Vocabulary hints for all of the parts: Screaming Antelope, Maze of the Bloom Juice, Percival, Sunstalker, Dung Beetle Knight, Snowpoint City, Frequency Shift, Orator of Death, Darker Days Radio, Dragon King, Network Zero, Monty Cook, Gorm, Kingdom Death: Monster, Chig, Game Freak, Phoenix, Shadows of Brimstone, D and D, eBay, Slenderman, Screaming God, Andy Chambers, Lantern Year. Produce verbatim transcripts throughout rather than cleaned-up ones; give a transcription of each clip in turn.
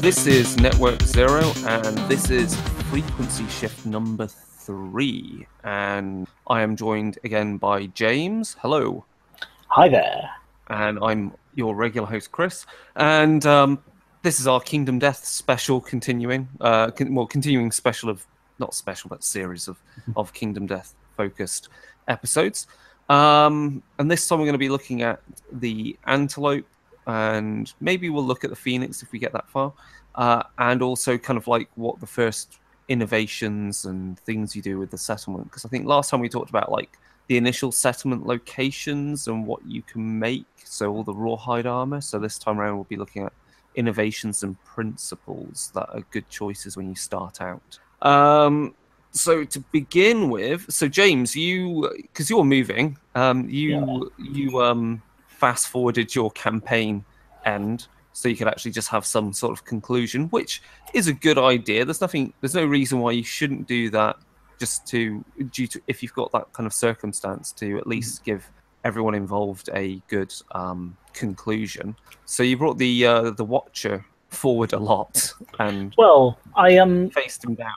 This is Network Zero, and this is Frequency Shift number three. And I am joined again by James. Hello. Hi there. And I'm your regular host, Chris. And um, this is our Kingdom Death special, continuing, uh, con well, continuing special of, not special, but series of, of Kingdom Death focused episodes. Um, and this time we're going to be looking at the Antelope, and maybe we'll look at the Phoenix if we get that far, uh, and also kind of like what the first innovations and things you do with the settlement, because I think last time we talked about like the initial settlement locations and what you can make, so all the rawhide armor. So this time around we'll be looking at innovations and principles that are good choices when you start out. Um, so to begin with, so James, you, because you're moving, um, you, yeah. you, um, fast forwarded your campaign end so you could actually just have some sort of conclusion, which is a good idea. There's nothing, there's no reason why you shouldn't do that, just to due to if you've got that kind of circumstance, to at least give everyone involved a good um, conclusion. So you brought the uh, the Watcher forward a lot, and well, I um faced him down.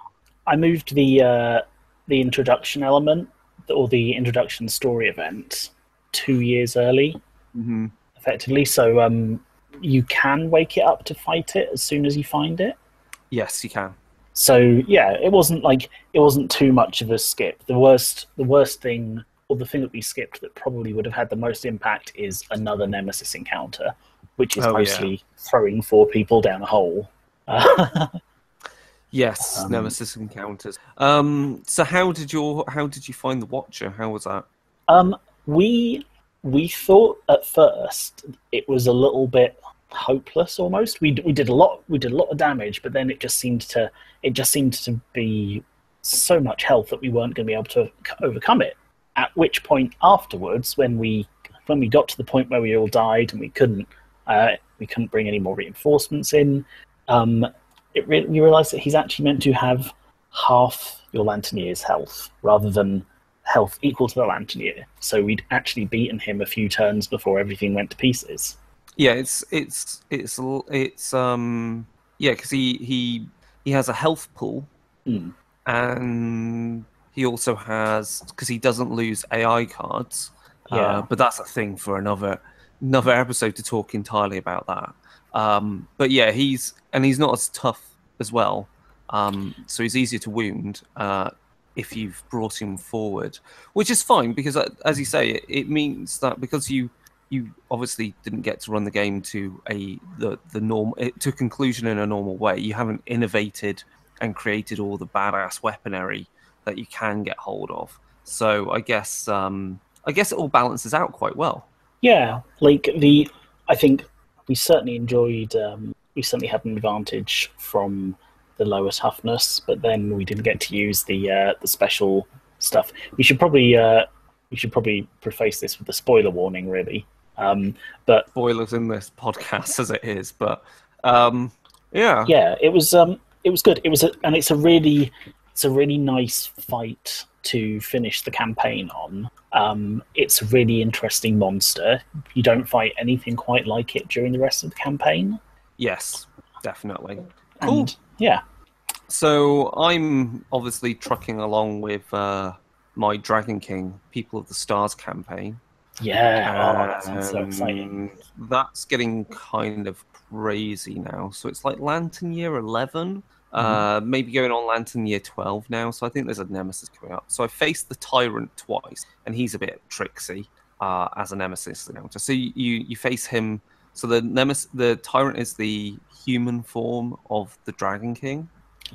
I moved the uh, the introduction element or the introduction story event two years early. Mm-hmm. Effectively, so um, you can wake it up to fight it as soon as you find it. Yes, you can. So yeah, it wasn't like it wasn't too much of a skip. The worst, the worst thing, or the thing that we skipped that probably would have had the most impact, is another Nemesis encounter, which is oh, mostly yeah. throwing four people down a hole. Yes, um, Nemesis encounters. Um, so how did your how did you find the Watcher? How was that? Um, we. We thought at first it was a little bit hopeless, almost. We we did a lot, we did a lot of damage, but then it just seemed to it just seemed to be so much health that we weren't going to be able to overcome it. At which point, afterwards, when we when we got to the point where we all died and we couldn't uh, we couldn't bring any more reinforcements in, um, it re we realised that he's actually meant to have half your Lanterneer's health rather than health equal to the Lantern Year, so we'd actually beaten him a few turns before everything went to pieces. Yeah, it's it's it's it's um yeah, because he he he has a health pool, mm. and he also has, because he doesn't lose A I cards. Yeah, uh, but that's a thing for another another episode to talk entirely about that. Um, but yeah, he's and he's not as tough as well, um, so he's easier to wound. Uh, if you've brought him forward, which is fine, because as you say, it, it means that because you you obviously didn't get to run the game to a the the norm to conclusion in a normal way, you haven't innovated and created all the badass weaponry that you can get hold of. So I guess um I guess it all balances out quite well. Yeah, like the I think we certainly enjoyed um we certainly had an advantage from the lower toughness, but then we didn't get to use the uh, the special stuff. We should probably uh, we should probably preface this with a spoiler warning, really. Um, but spoilers in this podcast as it is, but um, yeah, yeah, it was um, it was good. It was, a, and it's a really it's a really nice fight to finish the campaign on. Um, it's a really interesting monster. You don't fight anything quite like it during the rest of the campaign. Yes, definitely. Cool. And yeah. So I'm obviously trucking along with uh, my Dragon King, People of the Stars campaign. Yeah, oh, that sounds so exciting. That's getting kind of crazy now. So it's like Lantern Year eleven, mm-hmm. uh, maybe going on Lantern Year twelve now. So I think there's a Nemesis coming up. So I faced the Tyrant twice, and he's a bit tricksy uh, as a Nemesis encounter. So you, you, you face him. So the Nemesis, the Tyrant, is the human form of the Dragon King.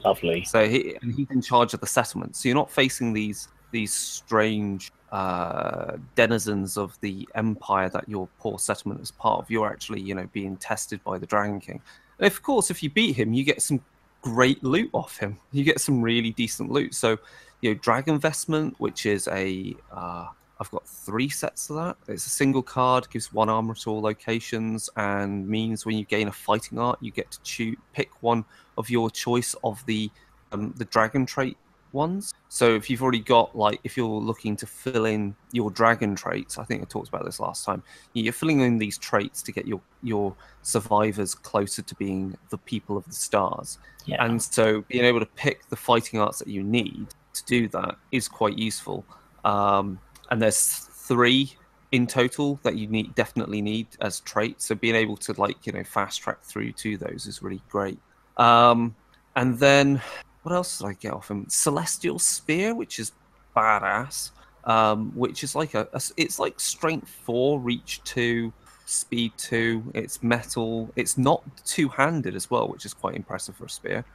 Lovely. So he and he's in charge of the settlement. So you're not facing these these strange uh, denizens of the Empire that your poor settlement is part of. You're actually, you know, being tested by the Dragon King. And of course, if you beat him, you get some great loot off him. You get some really decent loot. So, you know, Dragon Vestment, which is a uh, I've got three sets of that. It's a single card, gives one armor at all locations, and means when you gain a fighting art, you get to choose, pick one of your choice of the um, the dragon trait ones. So if you've already got, like, if you're looking to fill in your dragon traits, I think I talked about this last time, you're filling in these traits to get your, your survivors closer to being the People of the Stars. Yeah. And so being able to pick the fighting arts that you need to do that is quite useful. Um, and there's three in total that you need definitely need as traits. So being able to, like, you know, fast track through to those is really great. Um, and then... What else did I get off him? Celestial Spear, which is badass, um, which is like a, a, it's like strength four, reach two, speed two. It's metal. It's not two-handed as well, which is quite impressive for a spear.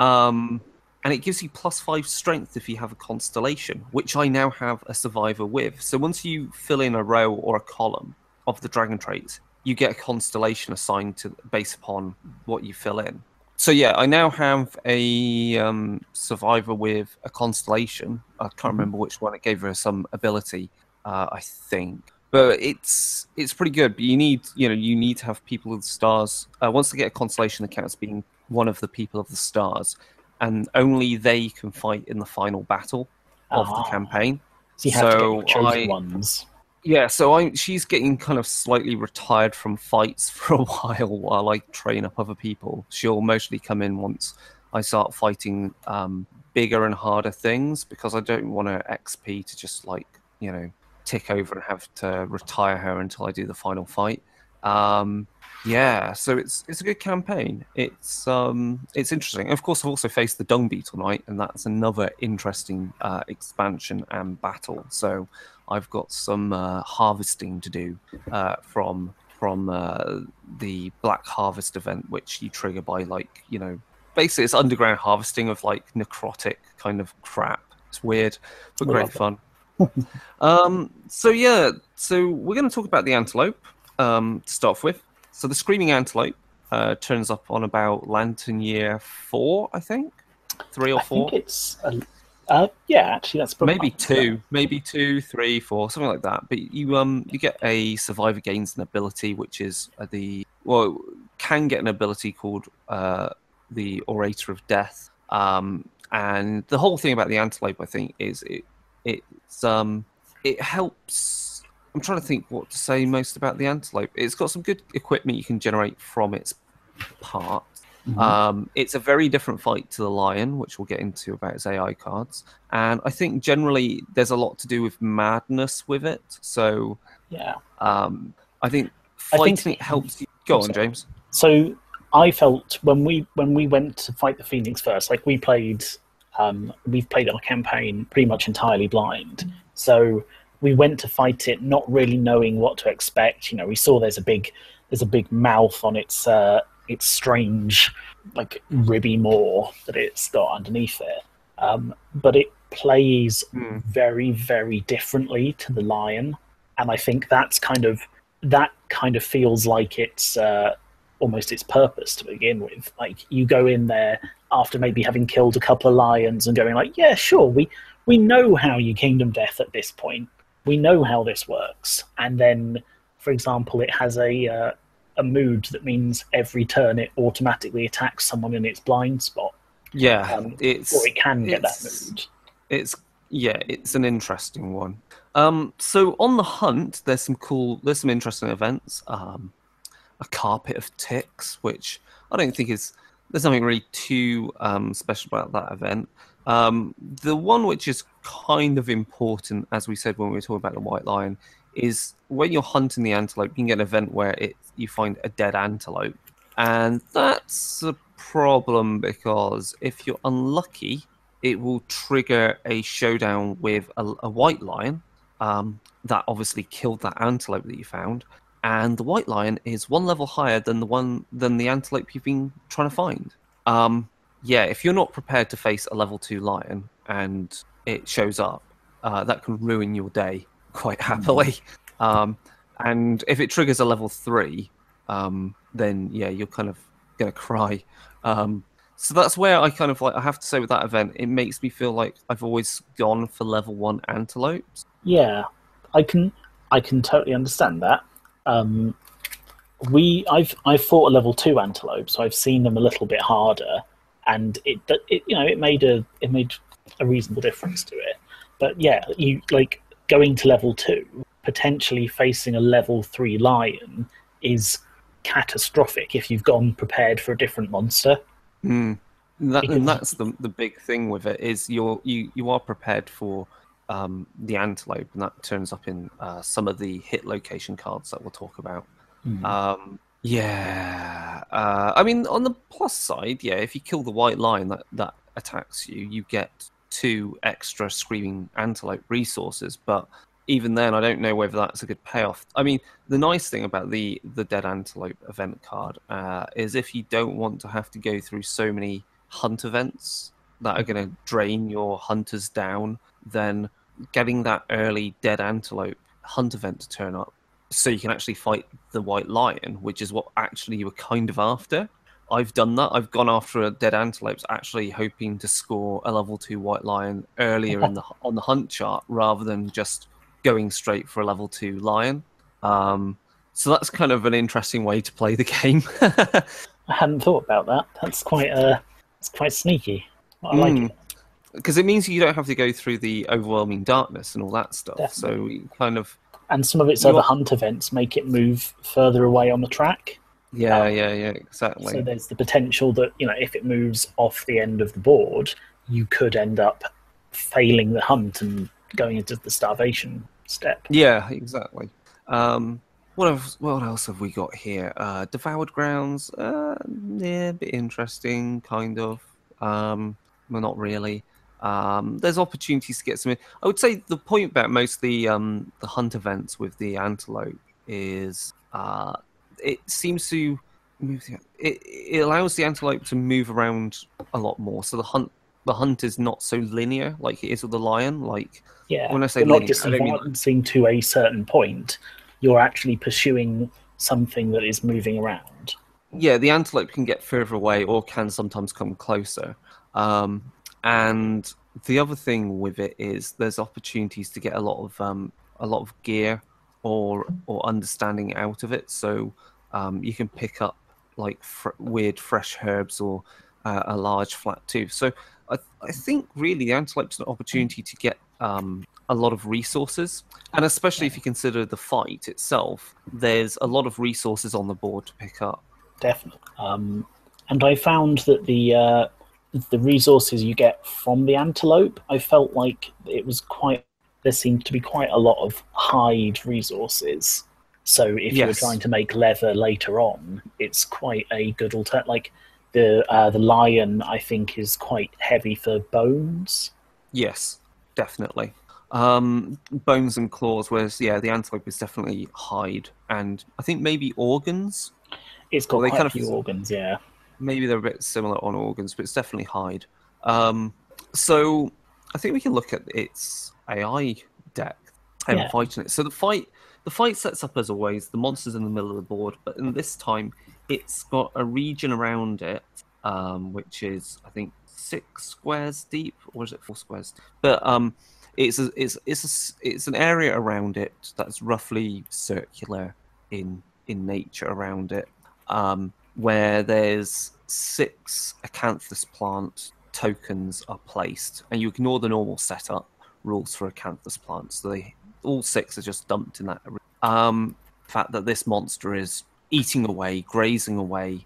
Um, and it gives you plus five strength if you have a constellation, which I now have a survivor with. So once you fill in a row or a column of the dragon traits, you get a constellation assigned to based upon what you fill in. So yeah, I now have a um, survivor with a constellation. I can't remember which one. It gave her some ability, uh, I think. But it's it's pretty good. But you need you know you need to have People of the Stars. Uh, once they get a constellation, it counts being one of the People of the Stars, and only they can fight in the final battle of uh-huh. the campaign. So you have so to get your chosen I, ones. Yeah, so I she's getting kind of slightly retired from fights for a while while I train up other people. She'll mostly come in once I start fighting um, bigger and harder things, because I don't want her X P to just, like, you know, tick over and have to retire her until I do the final fight. Um, yeah, so it's it's a good campaign. It's um, it's interesting. Of course, I've also faced the Dung Beetle Knight, and that's another interesting uh, expansion and battle. So I've got some uh, harvesting to do uh, from from uh, the Black Harvest event, which you trigger by, like, you know, basically it's underground harvesting of, like, necrotic kind of crap. It's weird, but great fun. um, so yeah, so we're going to talk about the antelope um, to start off with. So the Screaming Antelope uh, turns up on about Lantern Year four, I think, three or four. I think it's. A... Uh, yeah, actually, that's probably maybe two, maybe two, three, four, something like that. But you um you get a survivor gains an ability, which is the well can get an ability called uh the Orator of Death. Um, and the whole thing about the antelope, I think, is it it's um it helps. I'm trying to think what to say most about the antelope. It's got some good equipment you can generate from its part. Mm-hmm. Um, it's a very different fight to the lion, which we'll get into about his A I cards. And I think generally there's a lot to do with madness with it. So yeah, um, I think fighting I think, it helps you. Go on, James. So I felt when we when we went to fight the Phoenix first, like we played, um, we've played our campaign pretty much entirely blind. Mm-hmm. So we went to fight it not really knowing what to expect. You know, we saw there's a big there's a big mouth on its. Uh, It's strange, like, ribby maw that it's got underneath it. Um, but it plays mm. very, very differently to the lion. And I think that's kind of, that kind of feels like it's uh, almost its purpose to begin with. Like, you go in there after maybe having killed a couple of lions and going like, yeah, sure, we, we know how you Kingdom Death at this point. We know how this works. And then, for example, it has a... Uh, a mood that means every turn it automatically attacks someone in its blind spot. Yeah, um, it's or it can get that mood. It's yeah, it's an interesting one. Um, so on the hunt, there's some cool, there's some interesting events. Um, a carpet of ticks, which I don't think is there's nothing really too um, special about that event. Um, the one which is kind of important, as we said when we were talking about the White Lion, is when you're hunting the antelope, you can get an event where it you find a dead antelope. And that's a problem because if you're unlucky, it will trigger a showdown with a, a white lion um, that obviously killed that antelope that you found. And the white lion is one level higher than the one than the antelope you've been trying to find. Um, yeah, if you're not prepared to face a level two lion and it shows up, uh, that can ruin your day quite happily. Um, and if it triggers a level three, um, then yeah, you're kind of going to cry. Um, so that's where I kind of like, I have to say with that event, it makes me feel like I've always gone for level one antelopes. Yeah, I can, I can totally understand that. Um, we, I've, I've fought a level two antelope, so I've seen them a little bit harder and it, it, you know, it made a, it made a reasonable difference to it. But yeah, you like going to level two, potentially facing a level three lion is catastrophic if you've gone prepared for a different monster. Mm. And, that, and that's the the big thing with it is you're you you are prepared for um, the antelope, and that turns up in uh, some of the hit location cards that we'll talk about. Mm. Um, yeah, uh, I mean on the plus side, yeah, if you kill the white lion that that attacks you, you get two extra screaming antelope resources, but even then, I don't know whether that's a good payoff. I mean, the nice thing about the, the Dead Antelope event card uh, is if you don't want to have to go through so many hunt events that are going to drain your hunters down, then getting that early Dead Antelope hunt event to turn up so you can actually fight the White Lion, which is what actually you were kind of after. I've done that. I've gone after a Dead Antelope's actually hoping to score a level two White Lion earlier in the on the hunt chart rather than just going straight for a level two lion. Um, so that's kind of an interesting way to play the game. I hadn't thought about that. That's quite uh, it's quite sneaky. I like mm. it. Because it means you don't have to go through the overwhelming darkness and all that stuff. Definitely. So kind of... And some of its other hunt events make it move further away on the track. Yeah, um, yeah, yeah, exactly. So there's the potential that, you know, if it moves off the end of the board, you could end up failing the hunt and going into the starvation step. Yeah, exactly. Um, what else, what else have we got here? Uh, Devoured Grounds, uh, yeah, a bit interesting, kind of. Um, well, not really. Um, there's opportunities to get some in. I would say the point about mostly um, the hunt events with the antelope is uh, it seems to move. The, it, it allows the antelope to move around a lot more. So the hunt, the hunt is not so linear like it is with the lion. Like yeah, when I say linear, not just advancing like... to a certain point. You're actually pursuing something that is moving around. Yeah, the antelope can get further away or can sometimes come closer. Um, and the other thing with it is there's opportunities to get a lot of um, a lot of gear or or understanding out of it. So um, you can pick up like fr- weird fresh herbs or uh, a large flat tooth. So I, th- I think really the antelope's an opportunity to get um, a lot of resources, and especially if you consider the fight itself, there's a lot of resources on the board to pick up. Definitely. Um, and I found that the uh, the resources you get from the antelope, I felt like it was quite. There seemed to be quite a lot of hide resources. So if yes. you're trying to make leather later on, it's quite a good alternative. Like. The uh, the lion, I think, is quite heavy for bones. Yes, definitely. Um, bones and claws, whereas, yeah, the antelope is definitely hide. And I think maybe organs? It's got well, quite a few organs, yeah. Maybe they're a bit similar on organs, but it's definitely hide. Um, so I think we can look at its A I deck and yeah. fighting it. So the fight, the fight sets up, as always, the monster's in the middle of the board, but in this time... It's got a region around it, um, which is, I think, six squares deep, or is it four squares deep? But um, it's a, it's it's a, it's an area around it that's roughly circular in in nature around it, um, where there's six Acanthus plant tokens are placed, and you ignore the normal setup rules for Acanthus plants. So they all six are just dumped in that. Um, the fact that this monster is eating away, grazing away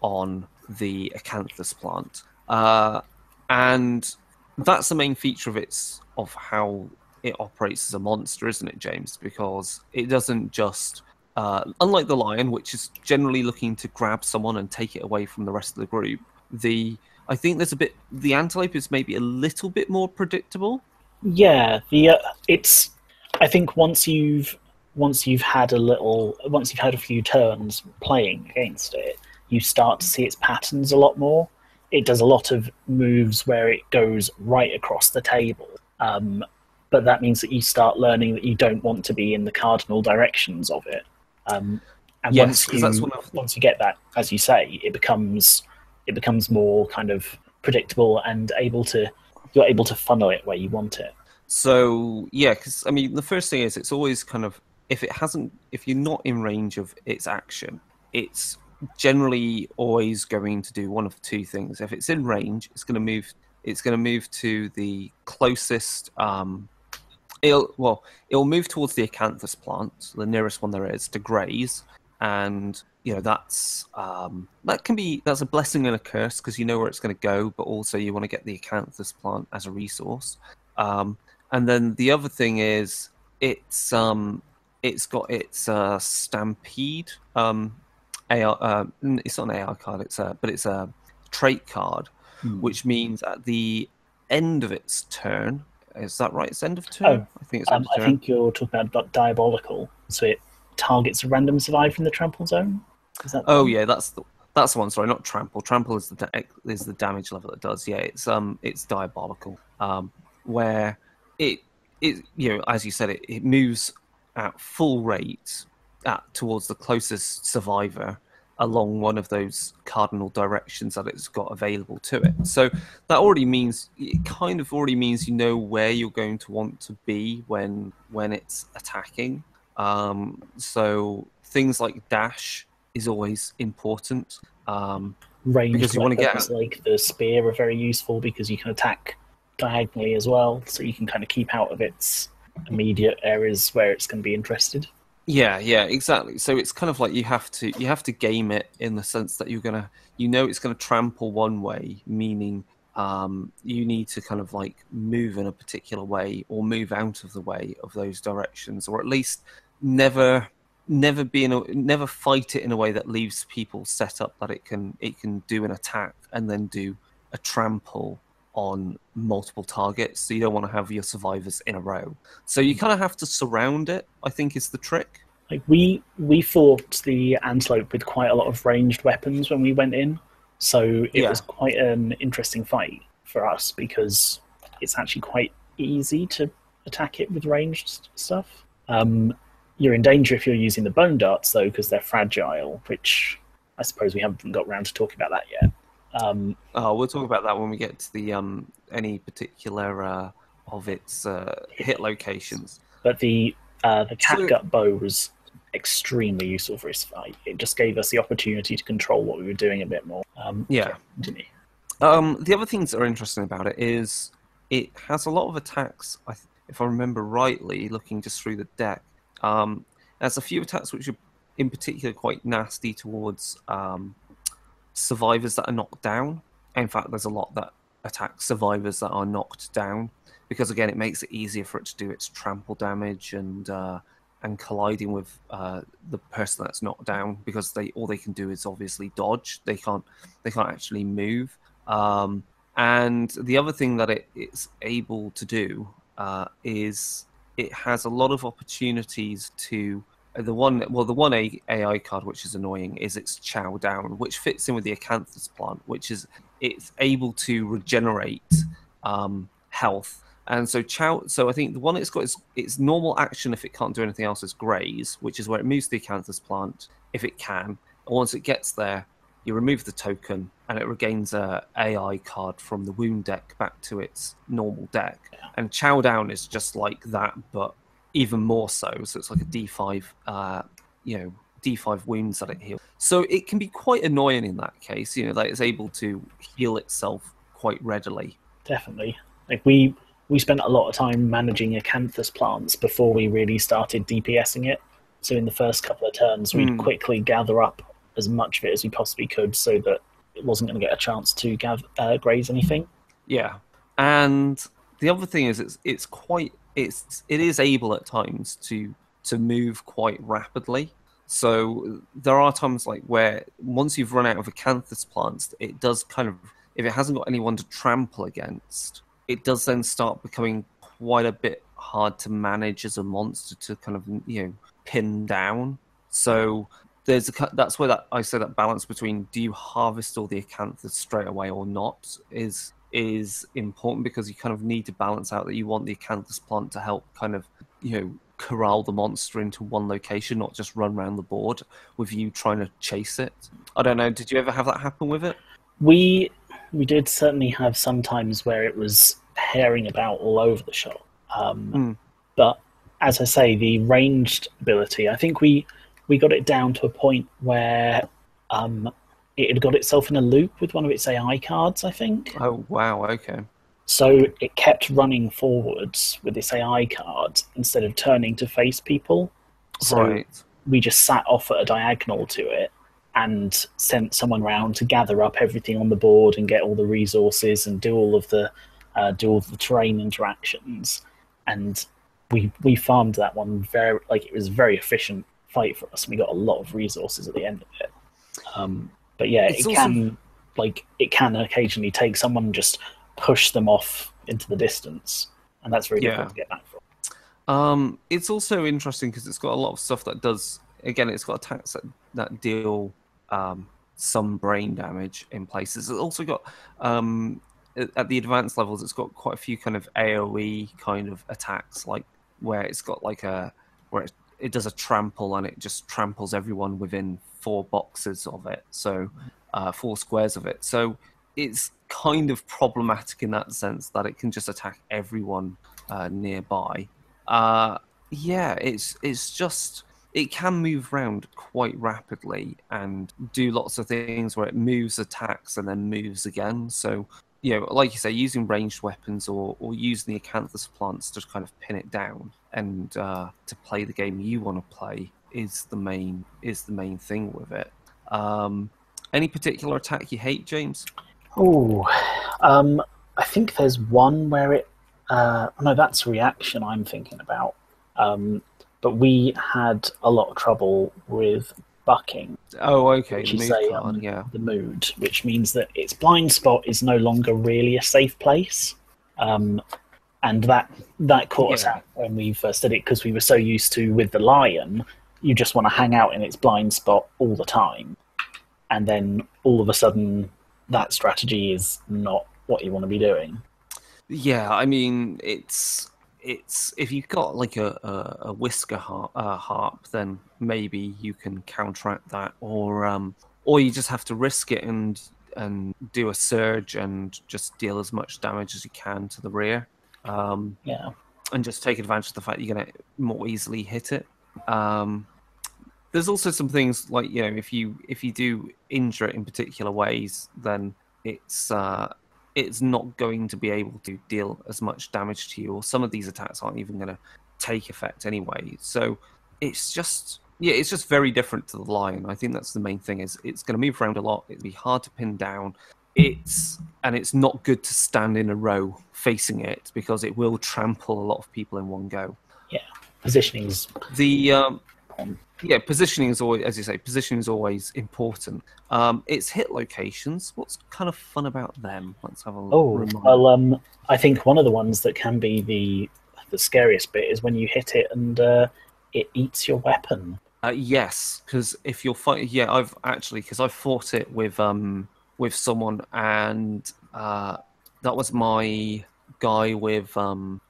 on the Acanthus plant. Uh, and that's the main feature of its of how it operates as a monster, isn't it, James? Because it doesn't just... Uh, unlike the lion, which is generally looking to grab someone and take it away from the rest of the group, the I think there's a bit... The antelope is maybe a little bit more predictable. Yeah, the uh, it's... I think once you've... Once you've had a little, once you've had a few turns playing against it, you start to see its patterns a lot more. It does a lot of moves where it goes right across the table, um, but that means that you start learning that you don't want to be in the cardinal directions of it. Um, and yes, once you, that's one of... once you get that, as you say, it becomes it becomes more kind of predictable and able to you're able to funnel it where you want it. So yeah, because I mean, the first thing is it's always kind of. If it hasn't, if you're not in range of its action, it's generally always going to do one of two things. If it's in range, it's going to move it's going to move to the closest... Um, it'll, well, it'll move towards the Acanthus plant, the nearest one there is, to graze. And, you know, that's... Um, that can be... That's a blessing and a curse, because you know where it's going to go, but also you want to get the Acanthus plant as a resource. Um, and then the other thing is, it's... Um, It's got its uh, Stampede, um, A R. Uh, it's not an A R card, it's a, but it's a trait card, hmm. which means at the end of its turn, is that right? It's end of turn. Oh, I think it's. Um, end of turn. I think you're talking about Diabolical, so it targets a random survivor in the trample zone. Is that oh one? yeah, that's the, that's the one. Sorry, not trample. Trample is the da- is the damage level it does. Yeah, it's um it's Diabolical, um, where it it you know as you said it it moves at full rate at, towards the closest survivor along one of those cardinal directions that it's got available to it. So that already means, it kind of already means you know where you're going to want to be when when it's attacking. Um, so things like dash is always important. Um, Range, because you like, want to get like the spear are very useful because you can attack diagonally as well, so you can kind of keep out of its immediate areas where it's going to be interested. Yeah, yeah, exactly. So it's kind of like you have to you have to game it in the sense that you're gonna you know it's gonna trample one way, meaning um, you need to kind of like move in a particular way or move out of the way of those directions, or at least never never be in a, never fight it in a way that leaves people set up that it can it can do an attack and then do a trample on multiple targets, so you don't want to have your survivors in a row. So you kind of have to surround it, I think, is the trick. Like we we fought the antelope with quite a lot of ranged weapons when we went in, so it yeah. was quite an interesting fight for us because it's actually quite easy to attack it with ranged stuff. Um, you're in danger if you're using the bone darts, though, because they're fragile, which I suppose we haven't got round to talking about that yet. Um, oh, we'll talk about that when we get to the um, any particular uh, of its uh, hit locations. But the uh, the catgut bow was extremely useful for this fight. It just gave us the opportunity to control what we were doing a bit more. Um, yeah. Didn't it? Um, the other things that are interesting about it is it has a lot of attacks. I th- if I remember rightly, looking just through the deck, um, there's a few attacks which are in particular quite nasty towards. Um, survivors that are knocked down. In fact, there's a lot that attack survivors that are knocked down, because again it makes it easier for it to do its trample damage and uh and colliding with uh the person that's knocked down, because they all they can do is obviously dodge. They can't they can't actually move. Um and the other thing that it, it's able to do uh is it has a lot of opportunities to The one, well, the one A I card which is annoying is its Chow Down, which fits in with the Acanthus plant, which is it's able to regenerate um, health. And so Chow, so I think the one it's got is its normal action if it can't do anything else is Graze, which is where it moves to the Acanthus plant if it can. And once it gets there, you remove the token, and it regains a A I card from the wound deck back to its normal deck. And Chow Down is just like that, but even more so, so it's like a D five, uh, you know, D five wounds that it heals. So it can be quite annoying in that case, you know, that it's able to heal itself quite readily. Definitely. Like we we spent a lot of time managing Acanthus plants before we really started DPSing it. So in the first couple of turns, we'd mm. quickly gather up as much of it as we possibly could, so that it wasn't going to get a chance to gather, uh, graze anything. Yeah, and the other thing is, it's it's quite. It's it is able at times to to move quite rapidly. So there are times like where once you've run out of Acanthus plants, it does kind of, if it hasn't got anyone to trample against, it does then start becoming quite a bit hard to manage as a monster to kind of, you know, pin down. So there's a, that's where that I say that balance between do you harvest all the Acanthus straight away or not is. is important, because you kind of need to balance out that you want the Acanthus plant to help kind of, you know, corral the monster into one location, not just run around the board with you trying to chase it. I don't know, did you ever have that happen with it? We we did certainly have some times where it was herring about all over the shop. Um, mm. But as I say, the ranged ability, I think we, we got it down to a point where um, it had got itself in a loop with one of its A I cards, I think. Oh, wow, okay. So it kept running forwards with this A I card instead of turning to face people. So right. we just sat off at a diagonal to it and sent someone round to gather up everything on the board and get all the resources and do all of the uh, do all of the terrain interactions. And we we farmed that one very like it was a very efficient fight for us. And we got a lot of resources at the end of it. Um, but yeah, it's it awesome. can like it can occasionally take someone and just push them off into the distance, and that's very yeah. difficult to get back from. Um, it's also interesting because it's got a lot of stuff that does. Again, it's got attacks that, that deal um, some brain damage in places. It's also got um, at the advanced levels, it's got quite a few kind of AoE kind of attacks, like where it's got like a where it, it does a trample and it just tramples everyone within four boxes of it, so uh, four squares of it. So it's kind of problematic in that sense that it can just attack everyone uh, nearby. Uh, yeah, it's it's just. It can move around quite rapidly and do lots of things where it moves, attacks, and then moves again. So, you know, like you say, using ranged weapons or, or using the Acanthus plants to kind of pin it down and uh, to play the game you want to play is the main is the main thing with it. Um, any particular attack you hate, James? Oh, um, I think there's one where it... Uh, no, that's reaction I'm thinking about. Um But we had a lot of trouble with bucking. Oh, okay. Which the mood is a, card, um, yeah. The mood, which means that its blind spot is no longer really a safe place. Um, and that that caught yeah. us out when we first did it because we were so used to, with the lion, you just want to hang out in its blind spot all the time. And then all of a sudden, that strategy is not what you want to be doing. Yeah, I mean, it's... It's if you've got like a, a, a whisker harp, uh, harp, then maybe you can counteract that, or um, or you just have to risk it and and do a surge and just deal as much damage as you can to the rear. Um, yeah, and just take advantage of the fact you're gonna more easily hit it. Um, there's also some things like you know if you if you do injure it in particular ways, then it's. Uh, it's not going to be able to deal as much damage to you, or some of these attacks aren't even going to take effect anyway. So it's just, yeah, it's just very different to the lion. I think that's the main thing is it's going to move around a lot. It'll be hard to pin down. It's, and it's not good to stand in a row facing it because it will trample a lot of people in one go. Yeah. Positioning is the, um, yeah, positioning is always, as you say, positioning is always important. Um, it's hit locations. What's kind of fun about them? Let's have a look. Oh, remind. well, um, I think one of the ones that can be the the scariest bit is when you hit it and uh, it eats your weapon. Uh, yes, because if you're fighting, yeah, I've actually because I fought it with um with someone, and uh, that was my guy with um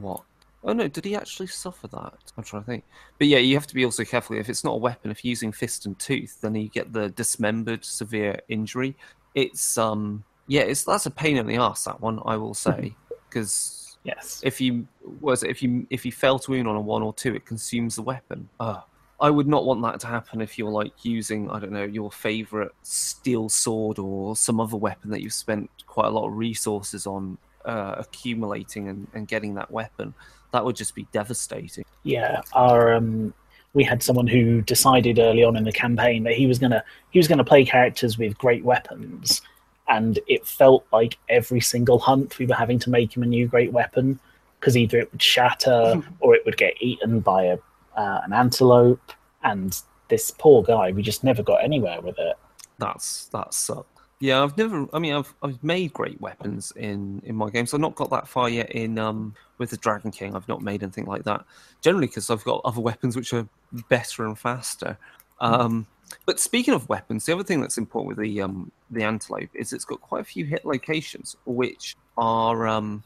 what. Oh no, did he actually suffer that? I'm trying to think. But yeah, you have to be also careful. If it's not a weapon, if you're using fist and tooth, then you get the dismembered severe injury. It's, um, yeah, it's that's a pain in the arse, that one, I will say. Because yes. if you was it, if you if you fail to wound on a one or two, it consumes the weapon. Oh, I would not want that to happen if you're like using, I don't know, your favourite steel sword or some other weapon that you've spent quite a lot of resources on uh, accumulating and, and getting that weapon. That would just be devastating. Yeah, our um, we had someone who decided early on in the campaign that he was gonna he was gonna play characters with great weapons, and it felt like every single hunt we were having to make him a new great weapon because either it would shatter or it would get eaten by a uh, an antelope. And this poor guy, we just never got anywhere with it. That's that sucked. Yeah, I've never. I mean, I've I've made great weapons in, in my games. I've not got that far yet in um with the Dragon King. I've not made anything like that. Generally, because I've got other weapons which are better and faster. Um, but speaking of weapons, the other thing that's important with the um the antelope is it's got quite a few hit locations which are um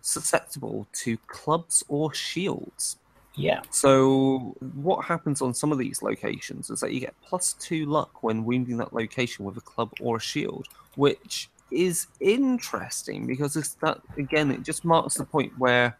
susceptible to clubs or shields. Yeah. So what happens on some of these locations is that you get plus two luck when wounding that location with a club or a shield, which is interesting because it's that again it just marks the point where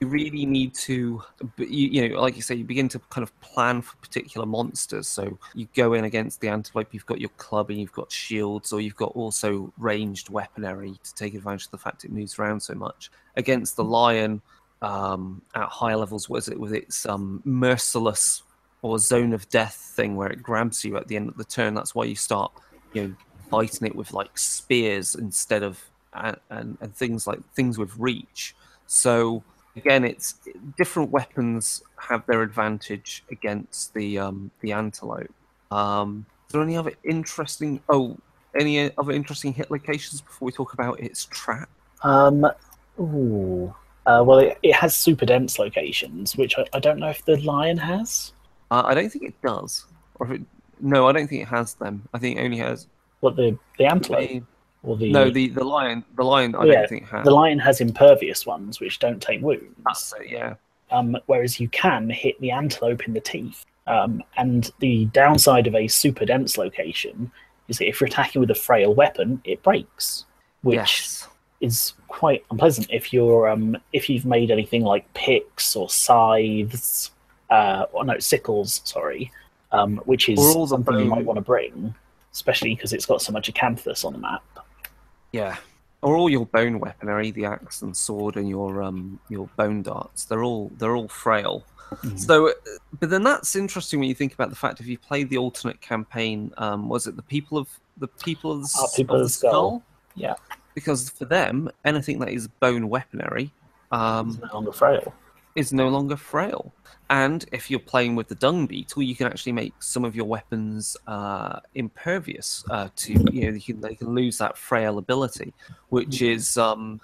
you really need to, you, you know, like you say, you begin to kind of plan for particular monsters. So you go in against the antelope, you've got your club and you've got shields, or you've got also ranged weaponry to take advantage of the fact it moves around so much. Against the lion, um, at higher levels, was it with its um, merciless or zone of death thing where it grabs you at the end of the turn. That's why you start, you know, biting it with like spears instead of and, and, and things like things with reach. So again, it's different weapons have their advantage against the um, the antelope. Um, is there any other interesting? Oh, any other interesting hit locations before we talk about its trap? Um. Ooh. Uh, well, it, it has super dense locations, which I, I don't know if the lion has. Uh, I don't think it does. Or if it, no, I don't think it has them. I think it only has. What, the the antelope? The, or the no, the, the lion. The lion. I yeah, don't think it has. The lion has impervious ones, which don't take wounds. That's it. Yeah. Um, whereas you can hit the antelope in the teeth. Um, and the downside of a super dense location is that if you're attacking with a frail weapon, it breaks, which yes. is quite unpleasant if you're um if you've made anything like picks or scythes. Uh, or no, sickles, sorry, um, which is something you might want to bring, especially because it's got so much Acanthus on the map. Yeah. Or all your bone weaponry, the axe and sword and your um, your bone darts, they're all they're all frail. Mm. So, but then that's interesting when you think about the fact if you played the alternate campaign, um, was it the People of the People of the, oh, people of the, of the skull? skull? Yeah. Because for them, anything that is bone weaponry um, is no longer frail. Is no longer frail. And if you're playing with the Dung Beetle, you can actually make some of your weapons uh, impervious uh, to, you know, they can, they can lose that frail ability, which is um,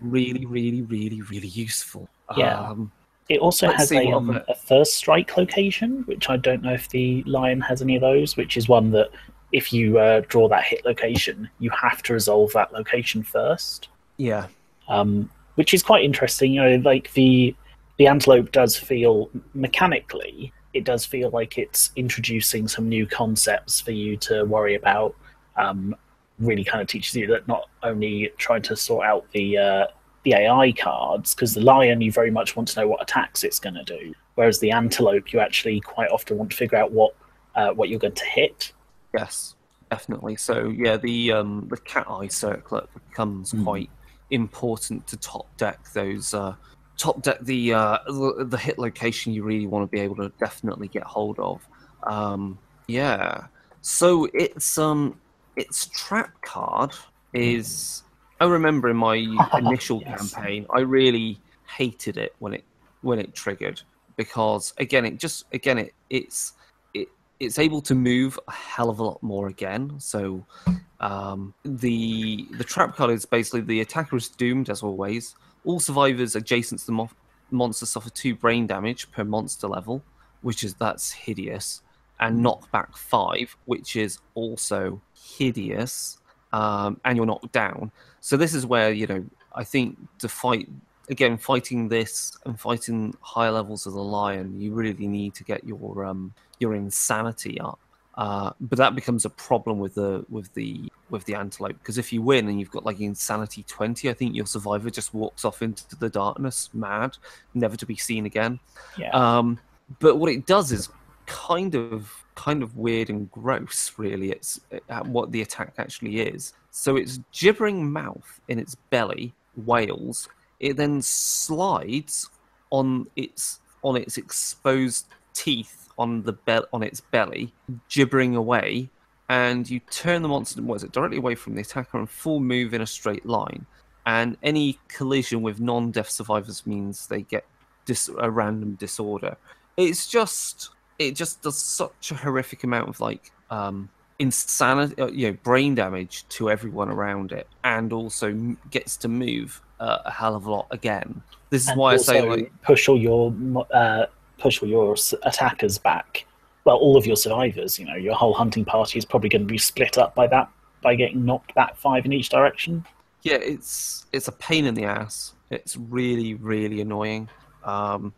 really, really, really, really useful. Yeah. Um, it also has a, um, a first strike location, which I don't know if the lion has any of those, which is one that if you uh, draw that hit location, you have to resolve that location first. Yeah. Um, which is quite interesting. You know, like the... The antelope does feel, mechanically, it does feel like it's introducing some new concepts for you to worry about. Um, really kind of teaches you that not only trying to sort out the uh, the A I cards, because the lion, you very much want to know what attacks it's going to do, whereas the antelope, you actually quite often want to figure out what uh, what you're going to hit. Yes, definitely. So, yeah, the, um, the cat-eye circlet becomes mm. quite important to top-deck those... Uh, Top deck the uh, the hit location you really want to be able to definitely get hold of. Um, yeah, so it's um its trap card is. I remember in my initial yes. campaign, I really hated it when it when it triggered because again, it just again it it's it it's able to move a hell of a lot more again. So um, the the trap card is basically the attacker is doomed as always. All survivors adjacent to the mo- monster suffer two brain damage per monster level, which is that's hideous, and knockback five, which is also hideous, um, and you're knocked down. So this is where, you know, I think to fight, again, fighting this and fighting higher levels of the lion, you really need to get your um, your insanity up. Uh, but that becomes a problem with the with the with the antelope because if you win and you've got like insanity twenty, I think your survivor just walks off into the darkness, mad, never to be seen again. Yeah. Um, but what it does is kind of kind of weird and gross, really. It's at what the attack actually is. So its gibbering mouth in its belly wails. It then slides on its on its exposed teeth. On the be- on its belly, gibbering away, and you turn the monster what is it, directly away from the attacker and full move in a straight line. And any collision with non-deaf survivors means they get dis- a random disorder. It's just it just does such a horrific amount of like um, insanity, you know, brain damage to everyone around it, and also gets to move uh, a hell of a lot again. This is and why I say like push all your. Uh... push all your attackers back. Well, all of your survivors, you know, your whole hunting party is probably going to be split up by that, by getting knocked back five in each direction. Yeah, it's it's a pain in the ass. It's really, really annoying. Um,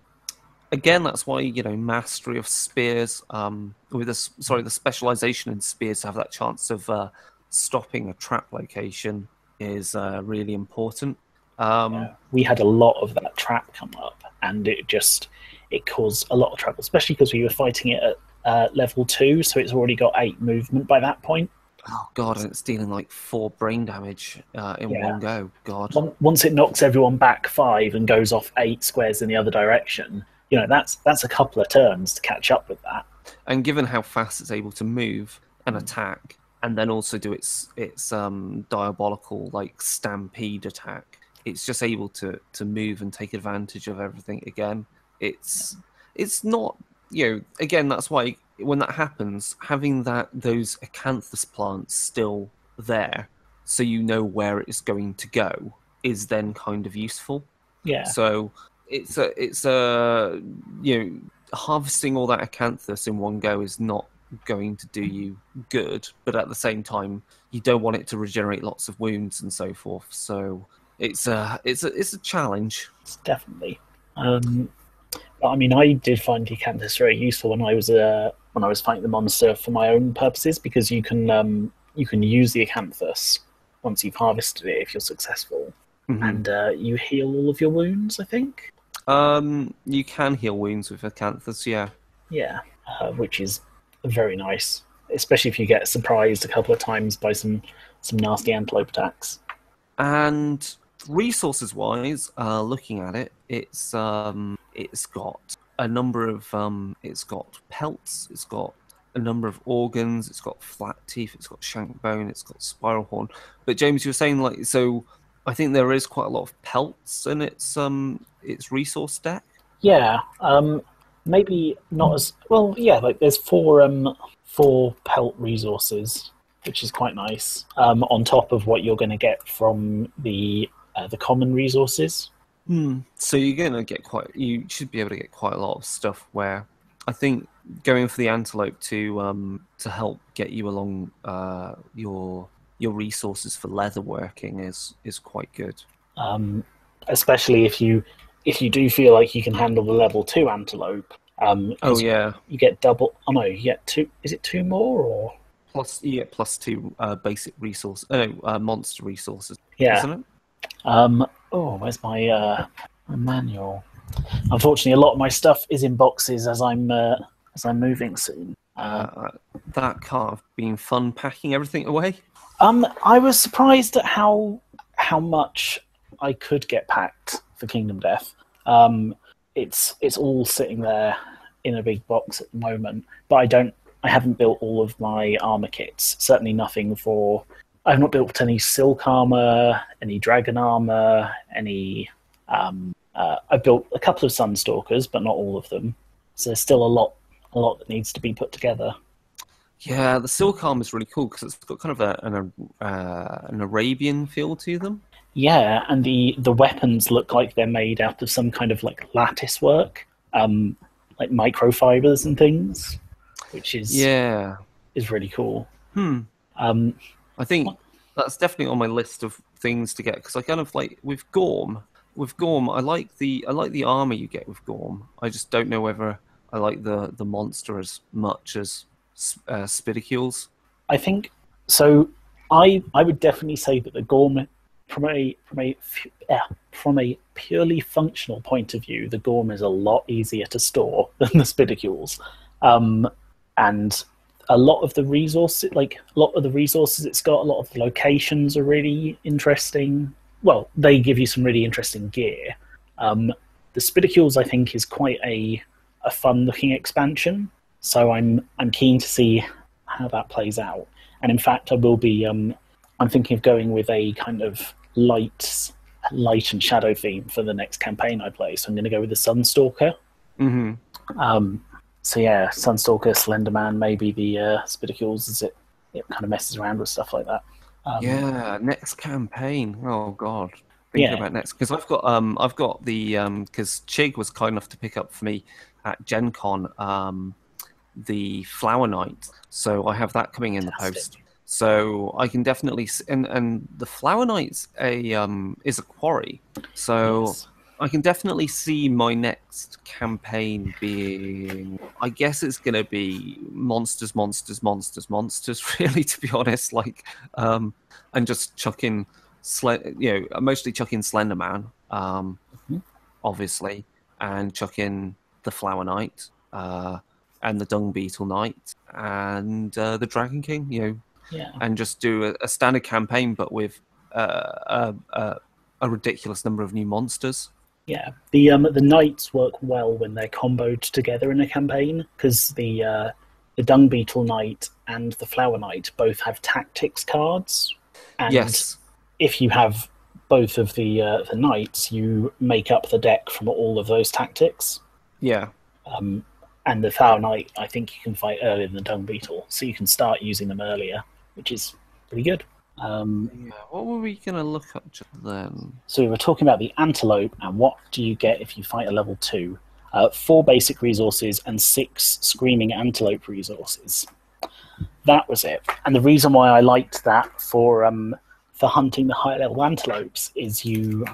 again, that's why, you know, mastery of spears, um, with the, sorry, the specialization in spears to have that chance of uh, stopping a trap location is uh, really important. Um, yeah. We had a lot of that trap come up, and it just it caused a lot of trouble, especially because we were fighting it at uh, level two, so it's already got eight movement by that point. Oh, God, and it's dealing, like, four brain damage uh, in yeah. one go. God. Once it knocks everyone back five and goes off eight squares in the other direction, you know, that's that's a couple of turns to catch up with that. And given how fast it's able to move and attack, and then also do its its um, diabolical, like, stampede attack, it's just able to, to move and take advantage of everything again. It's, yeah. it's not, you know, again, that's why... when that happens, having that those Acanthus plants still there, so you know where it's going to go, is then kind of useful. Yeah. So it's a it's a you know, harvesting all that Acanthus in one go is not going to do you good, but at the same time, you don't want it to regenerate lots of wounds and so forth. So it's a it's a it's a challenge. It's definitely. Um, but I mean, I did find Acanthus very useful when I was a. Uh... when I was fighting the monster for my own purposes, because you can um, you can use the Acanthus once you've harvested it if you're successful, mm-hmm. and uh, you heal all of your wounds, I think? Um, you can heal wounds with Acanthus, yeah. Yeah, uh, which is very nice, especially if you get surprised a couple of times by some, some nasty antelope attacks. And resources-wise, uh, looking at it, it's um, it's got... a number of, um, it's got pelts, it's got a number of organs, it's got flat teeth, it's got shank bone, it's got spiral horn. But James, you were saying, like, so I think there is quite a lot of pelts in its, um, its resource deck? Yeah, um, maybe not as, well, yeah, like, there's four, um, four pelt resources, which is quite nice, um, on top of what you're going to get from the, uh, the common resources. Hmm. So you're gonna get quite. You should be able to get quite a lot of stuff. Where I think going for the antelope to um to help get you along uh your your resources for leatherworking is is quite good. Um, especially if you if you do feel like you can handle the level two antelope. Um. Oh yeah. You get double. Oh no. You get two. Is it two more or plus? You get plus two uh, basic resource. Oh, no, uh, monster resources. Yeah. Isn't it? Um. Oh, where's my, uh, my manual? Unfortunately, a lot of my stuff is in boxes as I'm uh, as I'm moving soon. Uh, uh, that can't have been fun packing everything away. Um, I was surprised at how how much I could get packed for Kingdom Death. Um, it's it's all sitting there in a big box at the moment, but I don't. I haven't built all of my armor kits. Certainly nothing for. I've not built any silk armor, any dragon armor, any... Um, uh, I've built a couple of Sunstalkers, but not all of them. So there's still a lot a lot that needs to be put together. Yeah, the silk armor is really cool, because it's got kind of a, an, uh, an Arabian feel to them. Yeah, and the, the weapons look like they're made out of some kind of like lattice work, um, like microfibers and things, which is yeah is really cool. Hmm. Um... I think that's definitely on my list of things to get, because I kind of like with Gorm. With Gorm, I like the I like the armor you get with Gorm. I just don't know whether I like the, the monster as much as uh, Spidicules. I think so. I I would definitely say that the Gorm, from a from a uh, from a purely functional point of view, the Gorm is a lot easier to store than the Spidicules, um, and. A lot of the resources, like a lot of the resources it's got, a lot of the locations are really interesting. Well, they give you some really interesting gear. Um, the Spidicules, I think, is quite a a fun-looking expansion. So I'm I'm keen to see how that plays out. And in fact, I will be. Um, I'm thinking of going with a kind of light, light and shadow theme for the next campaign I play. So I'm going to go with the Sunstalker. Mm-hmm. Um, So yeah, Sunstalker, Slenderman, maybe the uh, Spidicules, as it, it kind of messes around with stuff like that. Um, yeah, next campaign. Oh God, thinking yeah. about next because I've got um I've got the um because Chig was kind enough to pick up for me at Gen Con um the Flower Knight, so I have that coming in Fantastic. The post. So I can definitely and and the Flower Knight's a um is a quarry, so. Yes. I can definitely see my next campaign being, I guess it's going to be monsters, monsters, monsters, monsters, really, to be honest, like, um, and just chucking Sl- you know, I mostly chuck in Slenderman, um, mm-hmm. obviously, and chuck in the Flower Knight, uh, and the Dung Beetle Knight, and uh, the Dragon King, you know, yeah. and just do a, a standard campaign, but with uh, a, a, a ridiculous number of new monsters. Yeah, the um, the knights work well when they're comboed together in a campaign, because the uh, the Dung Beetle Knight and the Flower Knight both have tactics cards, and yes. if you have both of the uh, the knights, you make up the deck from all of those tactics. Yeah. Um, and the Flower Knight, I think you can fight earlier than the Dung Beetle, so you can start using them earlier, which is pretty good. Um, yeah, what were we going to look up just then? So we were talking about the antelope, and what do you get if you fight a level two? Uh, four basic resources and six Screaming Antelope resources. That was it. And the reason why I liked that for um, for hunting the higher level antelopes is you